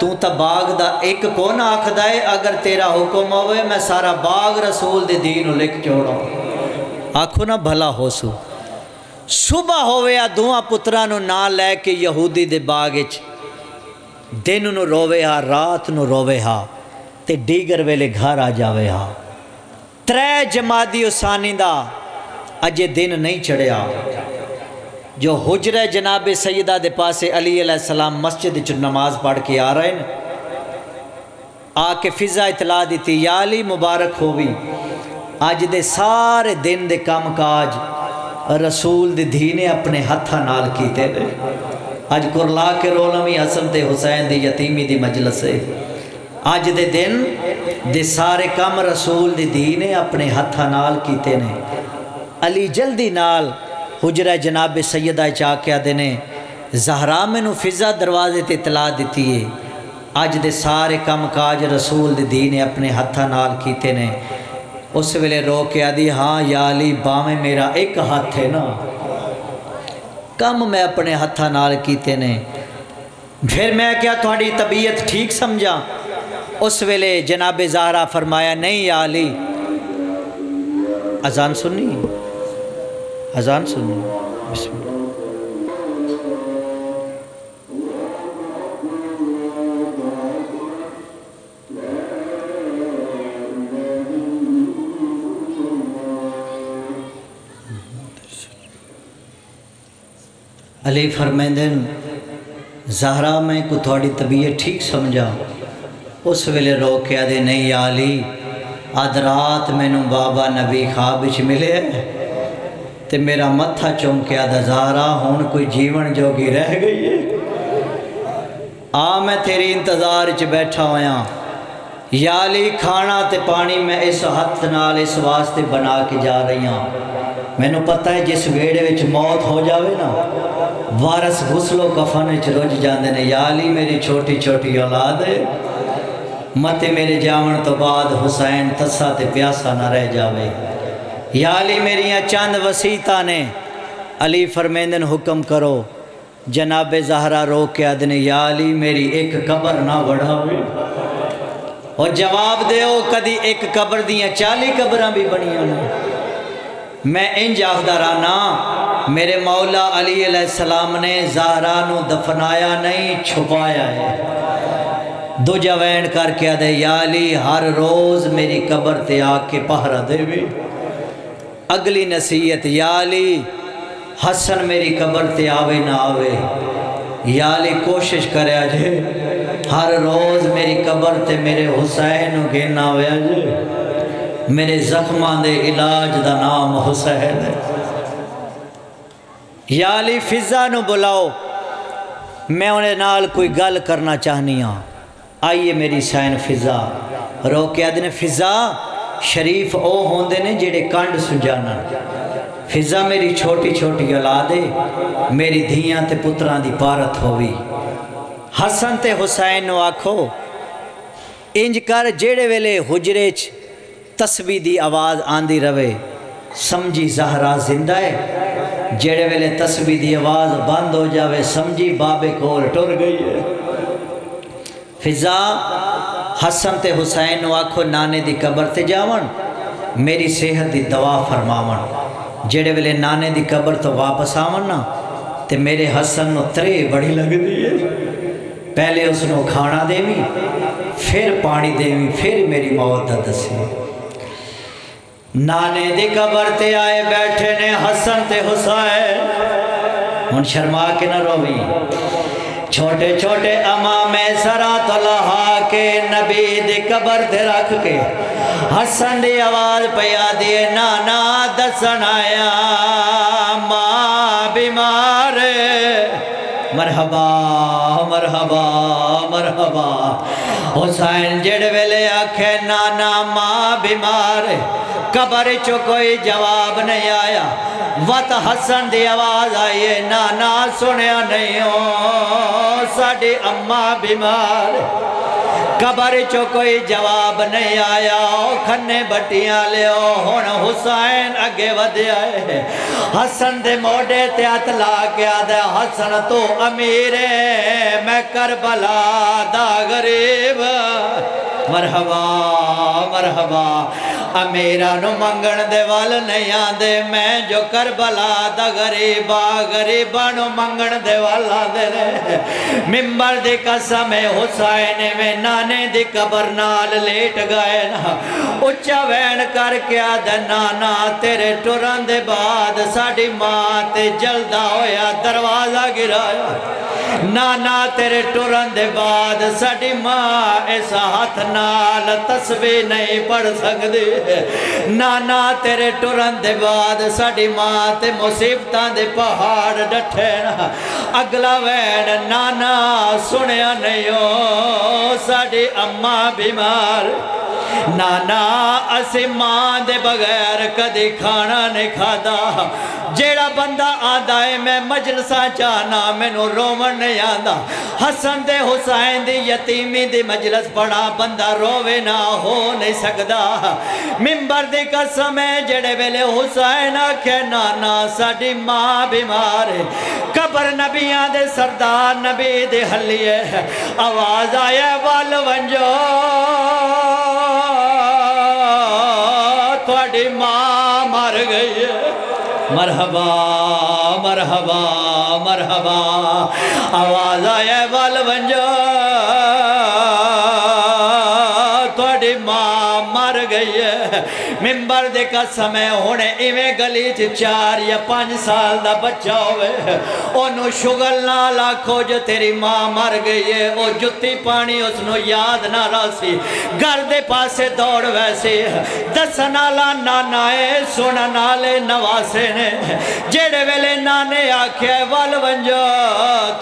तू तो बाग दा एक कोना आखदा है अगर तेरा हुक्म होवे मैं सारा बाग रसूल दे दीन लिख छोड़ा। आखो ना भला होसू। सुबह होवेया दोवां पुत्रां नू ना लै के यहूदी दे बाग च दिन नू रोवे हा रात नू रोवे हा ते डीगर वेले घर आ जावे हा। त्रै जमादी उसानी दा अजे दिन नहीं चढ़िया जो हुजरे जनाबे सैयदा दे पासे अली अलैहिस्सलाम मस्जिद च नमाज पढ़ के आ रहे न। आके फिजा इतला दी या अली मुबारक होवी अज दे सारे दिन दे काम काज रसूल दी धी ने अपने हत्था नाल कीते ने। अज कुरला के रोलवी हसन ते हुसैन दी यतीमी दी मजलस है। अज दे दिन दे सारे काम रसूल दी धी ने अपने हत्था नाल कीते ने। अली जल्दी नाल हुजरा जनाब सैयदा चाकिया दे ने ज़हरा मैनू फिजा दरवाजे ते इतला दिती है अज दे सारे काम काज रसूल दी धी ने अपने हत्था नाल कीते ने। उस वेले रो के आदी हाँ या अली बावें मेरा एक हथ है ना कम मैं अपने हत्था नाल कीते ने। फिर मैं क्या थोड़ी तबीयत ठीक समझा। उस वेले जनाबे ज़हरा फरमाया नहीं या अली अजान सुननी अजान सुननी। बिस्मिल्लाह अली फरमैंदन ज़हरा मैं को थोड़ी तबीयत ठीक समझा। उस वेले रो के आदे नहीं या अली अद रात मैनू बाबा नबी ख्वाब च मिले ते मेरा मत्था चौंकिया दा ज़हरा हुण कोई जीवन जोगी रह गई है। आ मैं तेरे इंतज़ार च बैठा होया या अली खाना ते पानी मैं इस हत्थ नाल इस वास्ते बना के जा रही हाँ। मैनू पता है जिस वेड़े विच मौत हो जावे ना वारस गुसलो कफन च रुझ जाते हैं। या अली मेरी छोटी छोटी औलाद है मते मेरे जावन तो बाद हुसैन तस्सा ते प्यासा ना रह जावे। या अली मेरिया चंद वसीता ने। अली फरमेंदन हुक्म करो। जनाबे ज़हरा रो के आदने या अली मेरी एक कबर ना बढ़ावे। और जवाब दो कदी एक कबर दियाँ 40 कबर भी बनिया ने। मैं इंज आखदा राना मेरे मौला अली अलैहिस्सलाम ने ज़हरा नू दफनाया नहीं छुपाया है। दूजा वैन करके आदे या अली हर रोज़ मेरी कबर ते आके पहरा देवे। अगली नसीहत या अली हसन मेरी कबर ते आवे ना आवे। या अली कोशिश करे जे हर रोज़ मेरी कबर ते मेरे हुसैन नू घेना आवे जे। मेरे जख्मां दे इलाज दा नाम हुसैन है। या अली फिज़ा नू बुलाओ मैं उन्हें नाल कोई गल करना चाहनी हाँ। आइए मेरी सैन फिज़ा। रो के आदने फिज़ा शरीफ ओ होंदे ने जेड़े कंड सुजाना। फिजा मेरी छोटी छोटी औलादे, मेरी धियां ते पुत्रां दी पारत होवी। हसन ते हुसैन नो आखो इंज कर, जेड़े वेले हुजरे च तस्बीह दी आवाज़ आंदी रवे समझी ज़हरा जिंदा है, जेड़े वेले तस्बीह दी आवाज़ बंद हो जावे समझी बाबे कोल टुर गई है। फिजा हसन ते हुसैन आखो नाने दी कबर ते जावन, मेरी सेहत दी दवा फरमावन। जेड़े वेले नाने दी कबर तो वापस आवन ना ते मेरे हसन नो त्रे बड़ी लगदी है। पहले उसनों खाना देवी, फिर पानी देवी, फिर मेरी मौत दा दसी। नाने दी कबर ते आए बैठे ने हसन ते हुसैन, हुन शर्मा के ना रोवी। छोटे छोटे अमामे सरा तो लहा के नबी दी कबर ते रख के हसन दी आवाज़ पया दिए, नाना दसन आया माँ बीमार। मरहबा मरहबा मरहबा। हुसैन जेड़े वेले आखे नाना माँ बीमार, कबर चो कोई जवाब नहीं आया। वत हसन दी आवाज़ आई, नाना सुनिया नहीं हो साडी अम्मा बीमार। कबर चो कोई जवाब नहीं आया। खन्ने बट्टियां लियो। हुण हुसैन अगे वधिया है, हसन दे मोढ़े ते हथ ला के आदा, हसन तो अमीर है मैं करबला दा गरीब। मरहबा मरहबा। अमीरा नु मंगण दे वाल नहीं आंदे, मैं जो करबला दा गरीबा, गरीबा नु मंगण दे वाल आंदे ने। मिंबर दी कसम हुसैन में नाने दी कबर नाल लेट गए ना, उच्चा वैन करके आदे नाना तेरे टुरन दे बाद साडी मां ते जलदा होया दरवाजा गिराया। नाना तेरे टुरन दे बाद साडी मां इस हाथ नाल तस्वीर नहीं पढ़ सकदी। नाना तेरे टुरन दे बाद साडी मां ते मुसीबतां दे पहाड़ डठे ना। अगला वैन नाना सुनिया नहीं हो साडी अम्मा बीमार। नाना असी मां दे बगैर कदी खाना नहीं खादा। जेड़ा बंदा आंदा है मैं मजलसा चाहना, मैनू रोवन नहीं आंदा। हसन दे हुसैन दी यतीमी दी मजलस पढ़ा, बंदा रोवे ना हो नहीं सकदा। मिंबर दी कसम है जेड़े वेले हुसैन आखे नाना साडी मां बीमार है, कबर नबियां दे सरदार नबी दे हल्ली है। आवाज़ आया वल वंजो थोड़ी मां मर गई है। मरहबा मरहबा मरहबा। आवाज़ आए वल वंजो थोड़ी मां मर गई है। मिंबर दे कसम हुणे इवें गली च 4 या 5 साल दा बच्चा होवे, ओनू शुगल ना लाखो जो तेरी मां मर गई है। वो जुत्ती पानी उसनों याद ना रासी, घर दे पासे दौड़ वैसी। दसन आला नाना है, सुनन आले नवासे ने। जेड़े वेले नाने आखे वल वंजो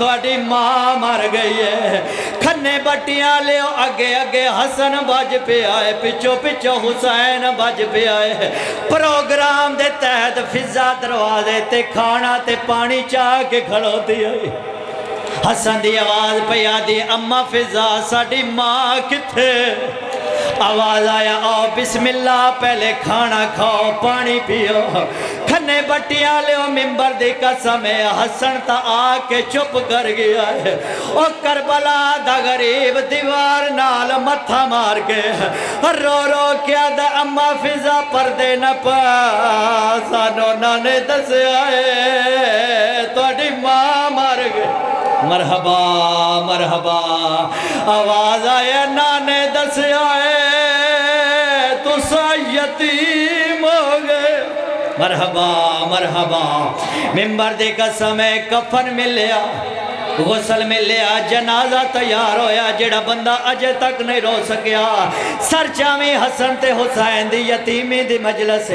थोड़ी मां मर गई है। खन्ने बट्टियां लियो। अगे अगे हसन बज पिया है, पिछो पिछो हुसैन बज पिया है। प्रोग्राम दे तहत फिजा दरवाजे ते खाना ते पानी चाह के खड़ोती आई। हसन दी आवाज़ पई आदी, अम्मा फिजा साडी मां किथे? आवाज़ आया, आओ बिस्मिल्ला पहले खाना खाओ पानी पियो। खन्ने बट्टियां लियो। मिंबर दी कसम हसन ता आके चुप कर गया है। ओ करबला दा गरीब दीवार नाल मत्था मार के रो रो क्या दा, अम्मा फिजा परदे न पा, सानो नाने दस्या है तुहाडी मां मर गई। मरहबा मरहबा। आवाज़ आए नाने दस्या है तुस यतीम हो गए। मरहबा मरहबा। मिंबर दे कसम कफन मिलया, गुसल मिलया, जनाजा तैयार होया। जेड़ा बंदा अजे तक नहीं रो सकिया, सर चावी हसन ते हुसैन दी यतीमी दी मजलस।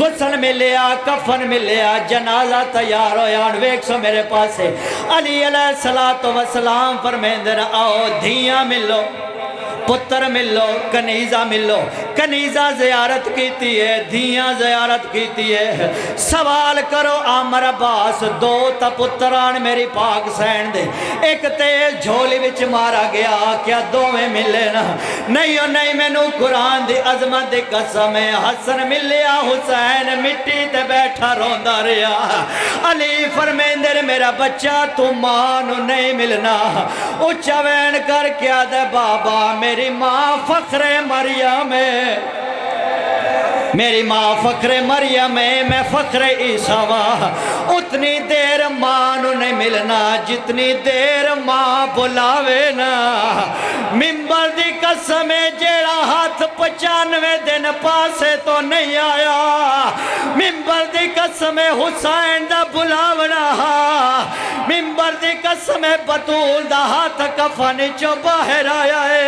गुसल मिलया, कफन मिलया, जनाजा तैयार होया। वेख सो मेरे पासे अली अलैहि सलातो वसलाम फरमेंदे, आओ धियां मिलो। पुत्र मिलो, कनीजा मिलो, कनीजा ज़ियारत की है, धियाँ ज़ियारत की है। सवाल करो आमिर अब्बास, दो तो पुत्रान मेरी पाक सैन दे, एक ते झोली विच मारा गया, क्या दोवें मिले ना? नहीं नहीं, मैनू कुरान दी अजमत दी कसम है। हसन मिलिया हुसैन, मिट्टी ते बैठा रोंदा रहा। अली फरमेंदे ने मेरा बच्चा तू मां नू नहीं मिलना। उच्चा वैन कर क्या दे बाबा, मेरी मां फखरे मरियम है, मेरी माँ फखरे मरियम है, मैं फखरे ईसा वां। उतनी देर माँ नू नहीं मिलना जितनी देर माँ बुलावे ना। मिंबर दी कसम जेड़ा हाथ 95 दिन पासे तो नहीं आया। मिंबर दी कसम हुसैन दा बुलावना, मिंबर दी कसम बतूल दा हाथ कफन चो बाहर आया है।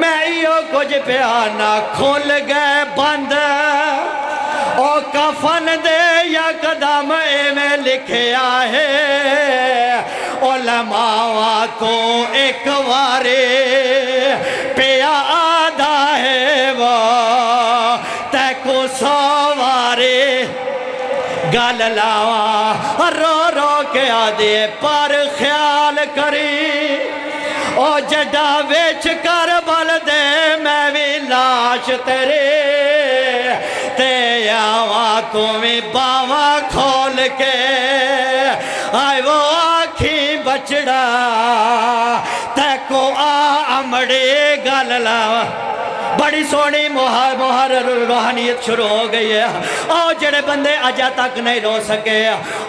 मैं यो कुछ प्यार ना खुल गए बंद ओ कफन दे या कदम में लिखया है। ओलमावा को एक बारे पिया आधा है, वो तैको सवारे गल लावा रो रो के आदे पर ख्याल करी। ओ जड़ा बेच कर बल दे, मैं भी लाश तेरे ते आवा, तू भी बावा खोल के आए। वो आखी बचड़ा तैको आ अमड़े गल लावा। बड़ी सोहनी मुहर रूहानियत शुरू हो गई है। और जड़े बंदे अजा तक नहीं रो सके,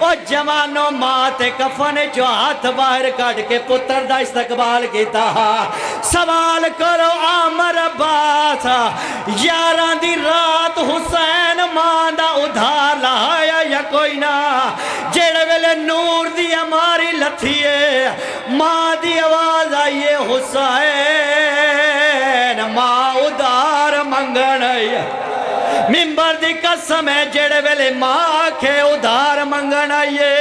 और जवानों माँ ते कफन जो हाथ बाहर काट के पुत्र दा इस्तकबाल किया। सवाल करो आमिर अब्बास, यारां दी रात हुसैन माँ दा उधार लाया या कोई ना? जेड़े वेले नूर दी हमारी लथीए माँ दी आवाज आई है, हुसैन माँ उधार मंगण आई। मिंबर दी कसम है जेड़े वेले माँ के उधार मंगण आई है।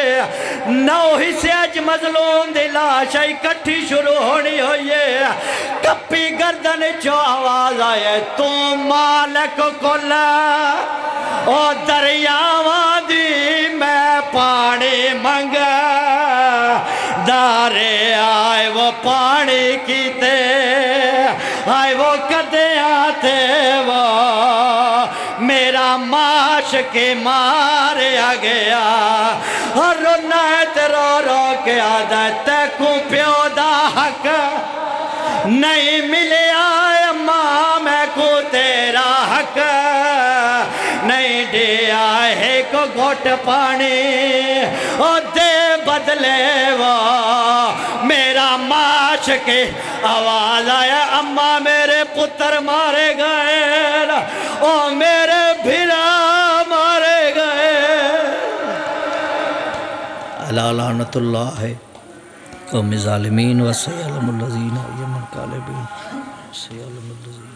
9 हिस्से मजलूम दी लाश इकट्ठी शुरू होनी हुई है। कप्पी गर्दन चो आवाज आए, तू मालक कुल ओ दरियावा दी मैं पानी मंग दारे आए। वो पानी कीते आए, वो कदे आते, वो मेरा माश के मारे आ गया। और रोना है ते रो रो के आदा, तैकू प्यो दा हक नहीं मिले आए माँ, मैं को तेरा हक नहीं दे आए। को घोट पानी और दे बदले, वो मेरा माश के आवाज आया, अम्मा मेरे पुत्र मारे गए, ओ मेरे भिरा मारे गए। अला लानतुल्लाह है कौम ज़ालिमीन व सयलमुल्लज़ीन यमन कालिबीन सयलमुल्लज़ीन।